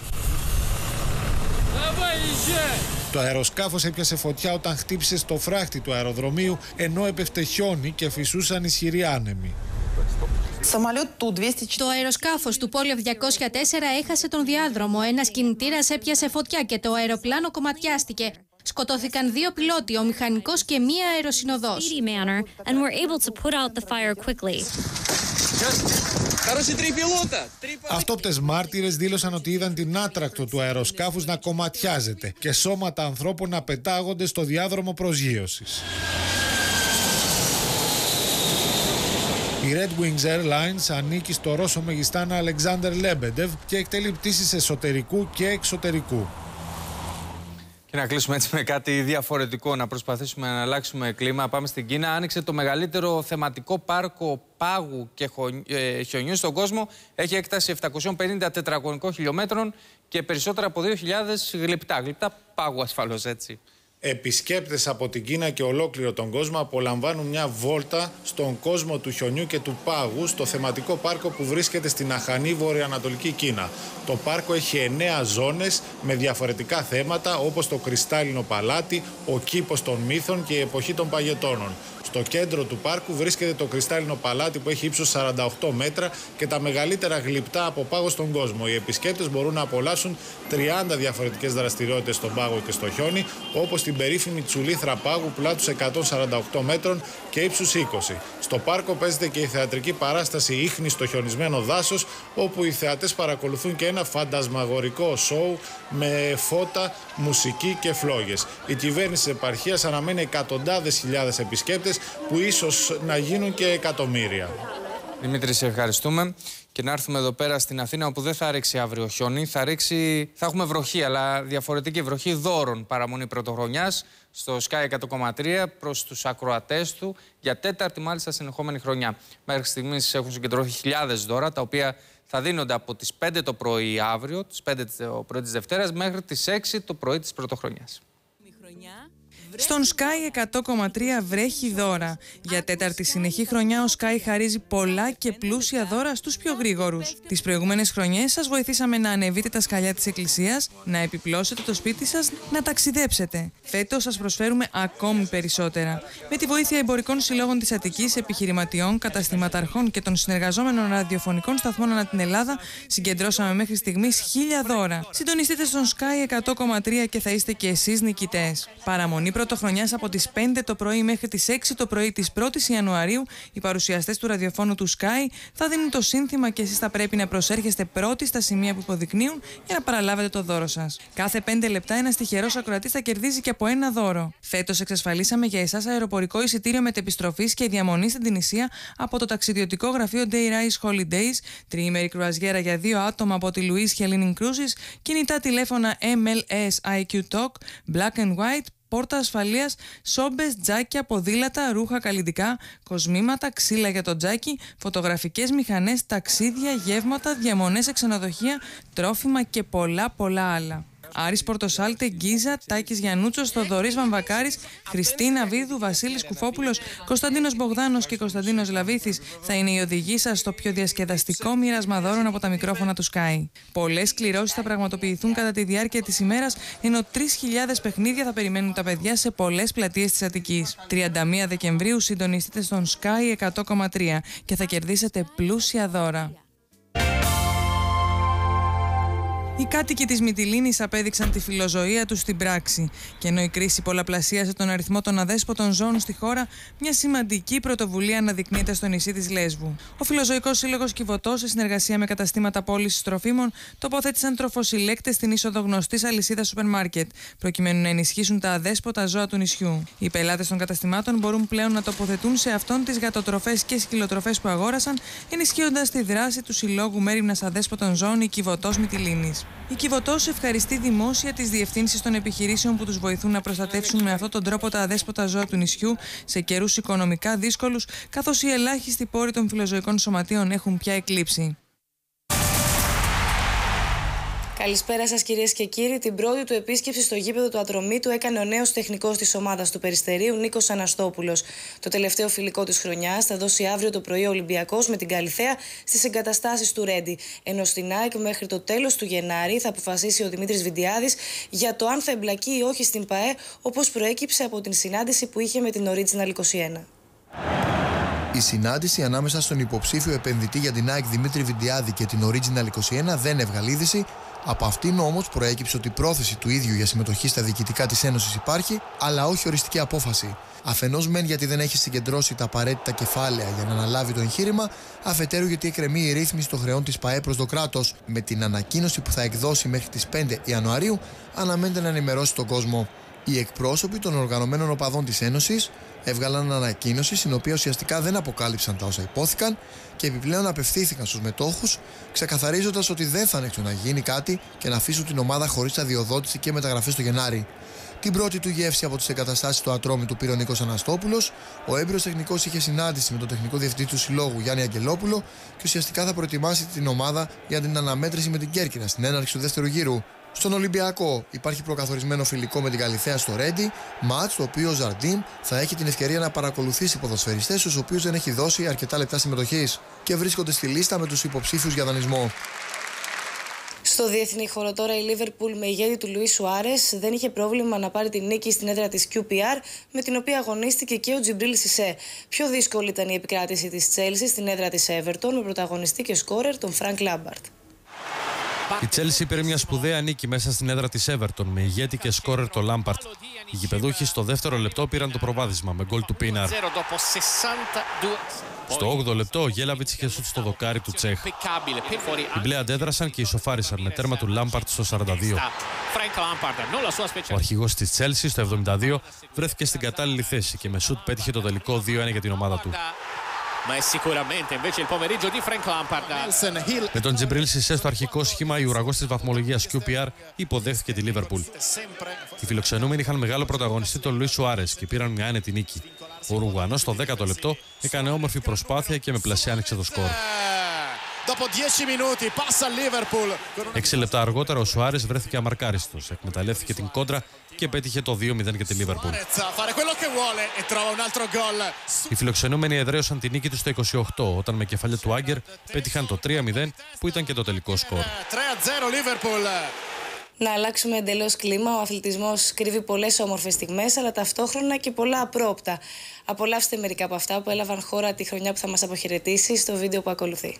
Το αεροσκάφος έπιασε φωτιά όταν χτύπησε στο φράχτη του αεροδρομίου, ενώ έπεφτε χιόνι και φυσούσαν ισχυροί άνεμοι. Το αεροσκάφος του Πόλεφ 204 έχασε τον διάδρομο, ένας κινητήρας έπιασε φωτιά και το αεροπλάνο κομματιάστηκε. Σκοτώθηκαν 2 πιλότοι, ο μηχανικός και μία αεροσυνοδός. Αυτόπτες μάρτυρες δήλωσαν ότι είδαν την άτρακτο του αεροσκάφους να κομματιάζεται και σώματα ανθρώπων να πετάγονται στο διάδρομο προσγείωσης. Η Red Wings Airlines ανήκει στο Ρώσο μεγιστάνα Αλεξάνδερ Λέμπεντεβ και εκτελεί πτήσεις εσωτερικού και εξωτερικού. Και να κλείσουμε έτσι με κάτι διαφορετικό, να προσπαθήσουμε να αλλάξουμε κλίμα. Πάμε στην Κίνα. Άνοιξε το μεγαλύτερο θεματικό πάρκο πάγου και χιονιού στον κόσμο. Έχει έκταση 750 τετραγωνικών χιλιόμετρων και περισσότερα από 2.000 γλυπτά. Γλυπτά πάγου ασφαλώς, έτσι. Επισκέπτες από την Κίνα και ολόκληρο τον κόσμο απολαμβάνουν μια βόλτα στον κόσμο του χιονιού και του πάγου στο θεματικό πάρκο που βρίσκεται στην αχανή βορειοανατολική Κίνα. Το πάρκο έχει 9 ζώνες με διαφορετικά θέματα όπως το κρυστάλλινο παλάτι, ο κήπος των μύθων και η εποχή των παγετώνων. Στο κέντρο του πάρκου βρίσκεται το κρυστάλλινο παλάτι που έχει ύψος 48 μέτρα και τα μεγαλύτερα γλυπτά από πάγο στον κόσμο. Οι επισκέπτες μπορούν να απολαύσουν 30 διαφορετικές δραστηριότητες στον πάγο και στο χιόνι, όπως την περίφημη τσουλήθρα πάγου πλάτους 148 μέτρων και ύψους 20. Στο πάρκο παίζεται και η θεατρική παράσταση Ίχνη στο χιονισμένο δάσος, όπου οι θεατές παρακολουθούν και ένα φαντασμαγορικό σόου με φώτα, μουσική και φλόγες. Η κυβέρνηση της επαρχίας αναμένει εκατοντάδες χιλιάδες επισκέπτες, που ίσως να γίνουν και εκατομμύρια. Δημήτρη, σε ευχαριστούμε. Και να έρθουμε εδώ πέρα στην Αθήνα, όπου δεν θα ρίξει αύριο χιόνι. Θα έχουμε βροχή, αλλά διαφορετική βροχή δώρων παραμονή Πρωτοχρονιάς στο Sky 100,3 προς τους ακροατές του για τέταρτη μάλιστα συνεχόμενη χρονιά. Μέχρι στιγμής έχουν συγκεντρωθεί χιλιάδες δώρα, τα οποία θα δίνονται από τις 5 το πρωί αύριο, τις 5 το πρωί της Δευτέρας, μέχρι τις 6 το πρωί της Πρωτοχρονιάς. Στον Sky 100,3 βρέχει δώρα. Για τέταρτη συνεχή χρονιά ο Sky χαρίζει πολλά και πλούσια δώρα στους πιο γρήγορους. Τις προηγούμενες χρονιές σας βοηθήσαμε να ανεβείτε τα σκαλιά της εκκλησίας, να επιπλώσετε το σπίτι σας, να ταξιδέψετε. Φέτος σας προσφέρουμε ακόμη περισσότερα. Με τη βοήθεια εμπορικών συλλόγων της Αττικής, επιχειρηματιών, καταστηματαρχών και των συνεργαζόμενων ραδιοφωνικών σταθμών ανά την Ελλάδα, συγκεντρώσαμε μέχρι στιγμής 1000 δώρα. Συντονιστείτε στον Sky 100,3 και θα είστε και εσείς νικητές. Παραμονή Πρωτοχρονιάς από τις 5 το πρωί μέχρι τις 6 το πρωί της 1ης Ιανουαρίου, οι παρουσιαστές του ραδιοφώνου του Sky θα δίνουν το σύνθημα και εσείς θα πρέπει να προσέρχεστε πρώτοι στα σημεία που υποδεικνύουν για να παραλάβετε το δώρο σας. Κάθε 5 λεπτά ένας τυχερός ακροατής θα κερδίζει και από ένα δώρο. Φέτος εξασφαλίσαμε για εσάς αεροπορικό εισιτήριο μετεπιστροφής και διαμονή στην Τινησία από το ταξιδιωτικό γραφείο Day Rise Holidays, τριήμερη κρουαζιέρα για 2 άτομα από τη Louis Hellenic Cruises, κινητά τηλέφωνα MLS IQ Talk, Black and White, πόρτα ασφαλείας, σόμπες, τζάκια, ποδήλατα, ρούχα καλλυντικά, κοσμήματα, ξύλα για το τζάκι, φωτογραφικές μηχανές, ταξίδια, γεύματα, διαμονές σε ξενοδοχεία, τρόφιμα και πολλά άλλα. Άρης Πορτοσάλτε, Γκίζα, Τάκης Γιαννούτσος, Θοδωρής Βαμβακάρης, Χριστίνα Βίδου, Βασίλης Κουφόπουλος, Κωνσταντίνος Μπογδάνος και Κωνσταντίνος Λαβίθης θα είναι οι οδηγοί σας στο πιο διασκεδαστικό μοίρασμα δώρων από τα μικρόφωνα του Sky. Πολλές κληρώσεις θα πραγματοποιηθούν κατά τη διάρκεια της ημέρας, ενώ 3.000 παιχνίδια θα περιμένουν τα παιδιά σε πολλές πλατείες της Αττικής. 31 Δεκεμβρίου συντονιστείτε στον Sky 100,3 και θα κερδίσετε πλούσια δώρα. Οι κάτοικοι της Μυτιλήνης απέδειξαν τη φιλοζωία τους στην πράξη. Και ενώ η κρίση πολλαπλασίασε τον αριθμό των αδέσποτων ζώων στη χώρα, μια σημαντική πρωτοβουλία αναδεικνύεται στο νησί της Λέσβου. Ο Φιλοζωικός Σύλλογος Κιβωτός, σε συνεργασία με καταστήματα πώλησης τροφίμων, τοποθέτησαν τροφοσυλλέκτες στην είσοδο γνωστής αλυσίδας σούπερ μάρκετ, προκειμένου να ενισχύσουν τα αδέσποτα ζώα του νησιού. Οι πελάτες των καταστημάτων μπορούν πλέον να τοποθετούν σε αυτόν τις γατοτροφές και σκυλοτροφές που αγόρασαν, ενισχύοντας τη δράση του Συλλόγου Μέριμνας Αδέσποτων Ζώων η Κιβωτός Μυτιλήνης. Η Κιβωτός ευχαριστεί δημόσια τις διευθύνσεις των επιχειρήσεων που τους βοηθούν να προστατεύσουν με αυτόν τον τρόπο τα αδέσποτα ζώα του νησιού σε καιρούς οικονομικά δύσκολους, καθώς οι ελάχιστοι πόροι των φιλοζωικών σωματείων έχουν πια εκλείψει. Καλησπέρα σας κυρίες και κύριοι. Την πρώτη του επίσκεψη στο γήπεδο του Ατρωμίτου έκανε ο νέος τεχνικός της ομάδας του Περιστερίου, Νίκος Αναστόπουλος. Το τελευταίο φιλικό της χρονιάς θα δώσει αύριο το πρωί ο Ολυμπιακός με την Καλιθέα στις εγκαταστάσεις του Ρέντι. Ενώ στην ΑΕΚ μέχρι το τέλος του Γενάρη θα αποφασίσει ο Δημήτρης Βιντιάδης για το αν θα εμπλακεί ή όχι στην ΠΑΕ, όπως προέκυψε από την συνάντηση που είχε με την Original 21. Η συνάντηση ανάμεσα στον υποψήφιο επενδυτή για την ΑΕΚ Δημήτρη Βιντιάδη και την Original 21 δεν έβγαλε είδηση. Από αυτήν όμως προέκυψε ότι η πρόθεση του ίδιου για συμμετοχή στα διοικητικά της Ένωσης υπάρχει, αλλά όχι οριστική απόφαση. Αφενός μεν γιατί δεν έχει συγκεντρώσει τα απαραίτητα κεφάλαια για να αναλάβει το εγχείρημα, αφετέρου γιατί εκκρεμεί η ρύθμιση των χρεών της ΠΑΕ προς το κράτος. Με την ανακοίνωση που θα εκδώσει μέχρι τις 5 Ιανουαρίου, αναμένεται να ενημερώσει τον κόσμο. Οι εκπρόσωποι των οργανωμένων οπαδών της Ένωσης έβγαλαν ανακοίνωση στην οποία ουσιαστικά δεν αποκάλυψαν τα όσα υπόθηκαν και επιπλέον απευθύνθηκαν στους μετόχους, ξεκαθαρίζοντας ότι δεν θα ανέχουν να γίνει κάτι και να αφήσουν την ομάδα χωρίς αδειοδότηση και μεταγραφές το Γενάρη. Την πρώτη του γεύση από τις εγκαταστάσεις του Ατρόμητου πήρε ο Νίκος Αναστόπουλος. Ο έμπειρος τεχνικός είχε συνάντηση με τον τεχνικό διευθυντή του Συλλόγου Γιάννη Αγγελόπουλο και ουσιαστικά θα προετοιμάσει την ομάδα για την αναμέτρηση με την Κέρκυρα στην έναρξη του δεύτερου γύρου. Στον Ολυμπιακό υπάρχει προκαθορισμένο φιλικό με την Καλιθέα στο Ρέντι, μάτς το οποίο ο Ζαρντίν θα έχει την ευκαιρία να παρακολουθήσει ποδοσφαιριστές, στους οποίους δεν έχει δώσει αρκετά λεπτά συμμετοχής και βρίσκονται στη λίστα με τους υποψήφιους για δανεισμό. Στο διεθνή χώρο τώρα η Λίβερπουλ με ηγέτη του Λουίς Σουάρες δεν είχε πρόβλημα να πάρει την νίκη στην έδρα της QPR, με την οποία αγωνίστηκε και ο Τζιμπρίλ Σισέ. Πιο δύσκολη ήταν η επικράτηση της Τσέλσι στην έδρα της Έβερτον, με πρωταγωνιστή και σκόρερ τον Φρανκ Λάμπαρτ. Η Chelsea πήρε μια σπουδαία νίκη μέσα στην έδρα της Everton με ηγέτη και σκόρερ το Lampard. Οι γηπεδούχοι στο δεύτερο λεπτό πήραν το προβάδισμα με γκολ του Πίναρ. Στο 8ο λεπτό ο Γέλαβιτς είχε σουτ στο δοκάρι του Τσέχ. Οι μπλε αντέδρασαν και ισοφάρισαν με τέρμα του Lampard στο 42. Ο αρχηγός της Chelsea στο 72 βρέθηκε στην κατάλληλη θέση και με σουτ πέτυχε το τελικό 2-1 για την ομάδα του. Με τον Τζιμπρίλ Σισέ στο αρχικό σχήμα, η ουραγός της βαθμολογίας QPR υποδέχθηκε τη Λίβερπουλ. Οι φιλοξενούμενοι είχαν μεγάλο πρωταγωνιστή τον Λουίς Σουάρες και πήραν μια άνετη νίκη. Ο Ρουγανός στο 10ο λεπτό έκανε όμορφη προσπάθεια και με πλασιά άνοιξε το σκορ. 6 λεπτά αργότερα ο Σουάρες βρέθηκε αμαρκάριστος, εκμεταλλεύθηκε την κόντρα και πέτυχε το 2-0 για τη Λίβερπουλ. Οι φιλοξενούμενοι εδραίωσαν τη νίκη τους στο 28, όταν με κεφαλιά του Άγκερ πέτυχαν το 3-0 που ήταν και το τελικό σκορ. Να αλλάξουμε εντελώς κλίμα. Ο αθλητισμός κρύβει πολλές όμορφες στιγμές, αλλά ταυτόχρονα και πολλά απρόοπτα. Απολαύστε μερικά από αυτά που έλαβαν χώρα τη χρονιά που θα μας αποχαιρετήσει στο βίντεο που ακολουθεί.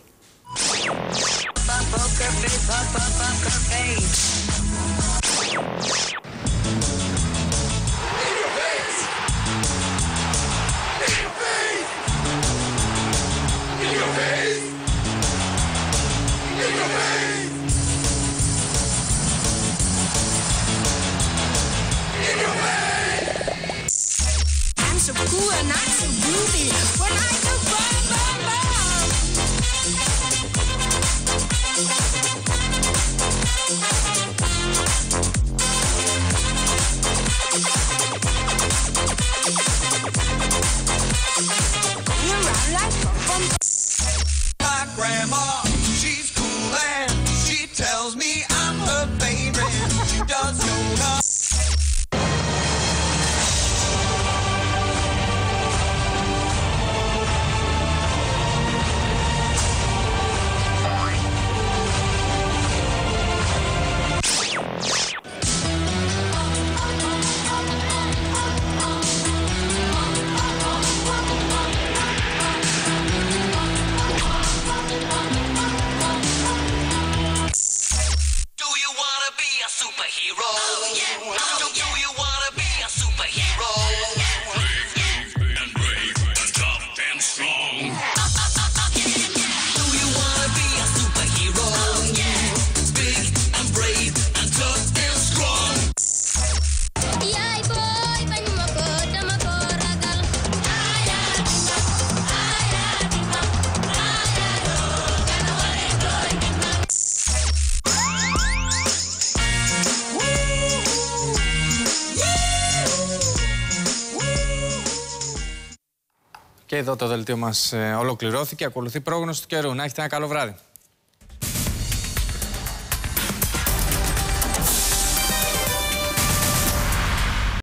Και εδώ το δελτίο μας ολοκληρώθηκε. Ακολουθεί πρόγνωση του καιρού. Να έχετε ένα καλό βράδυ.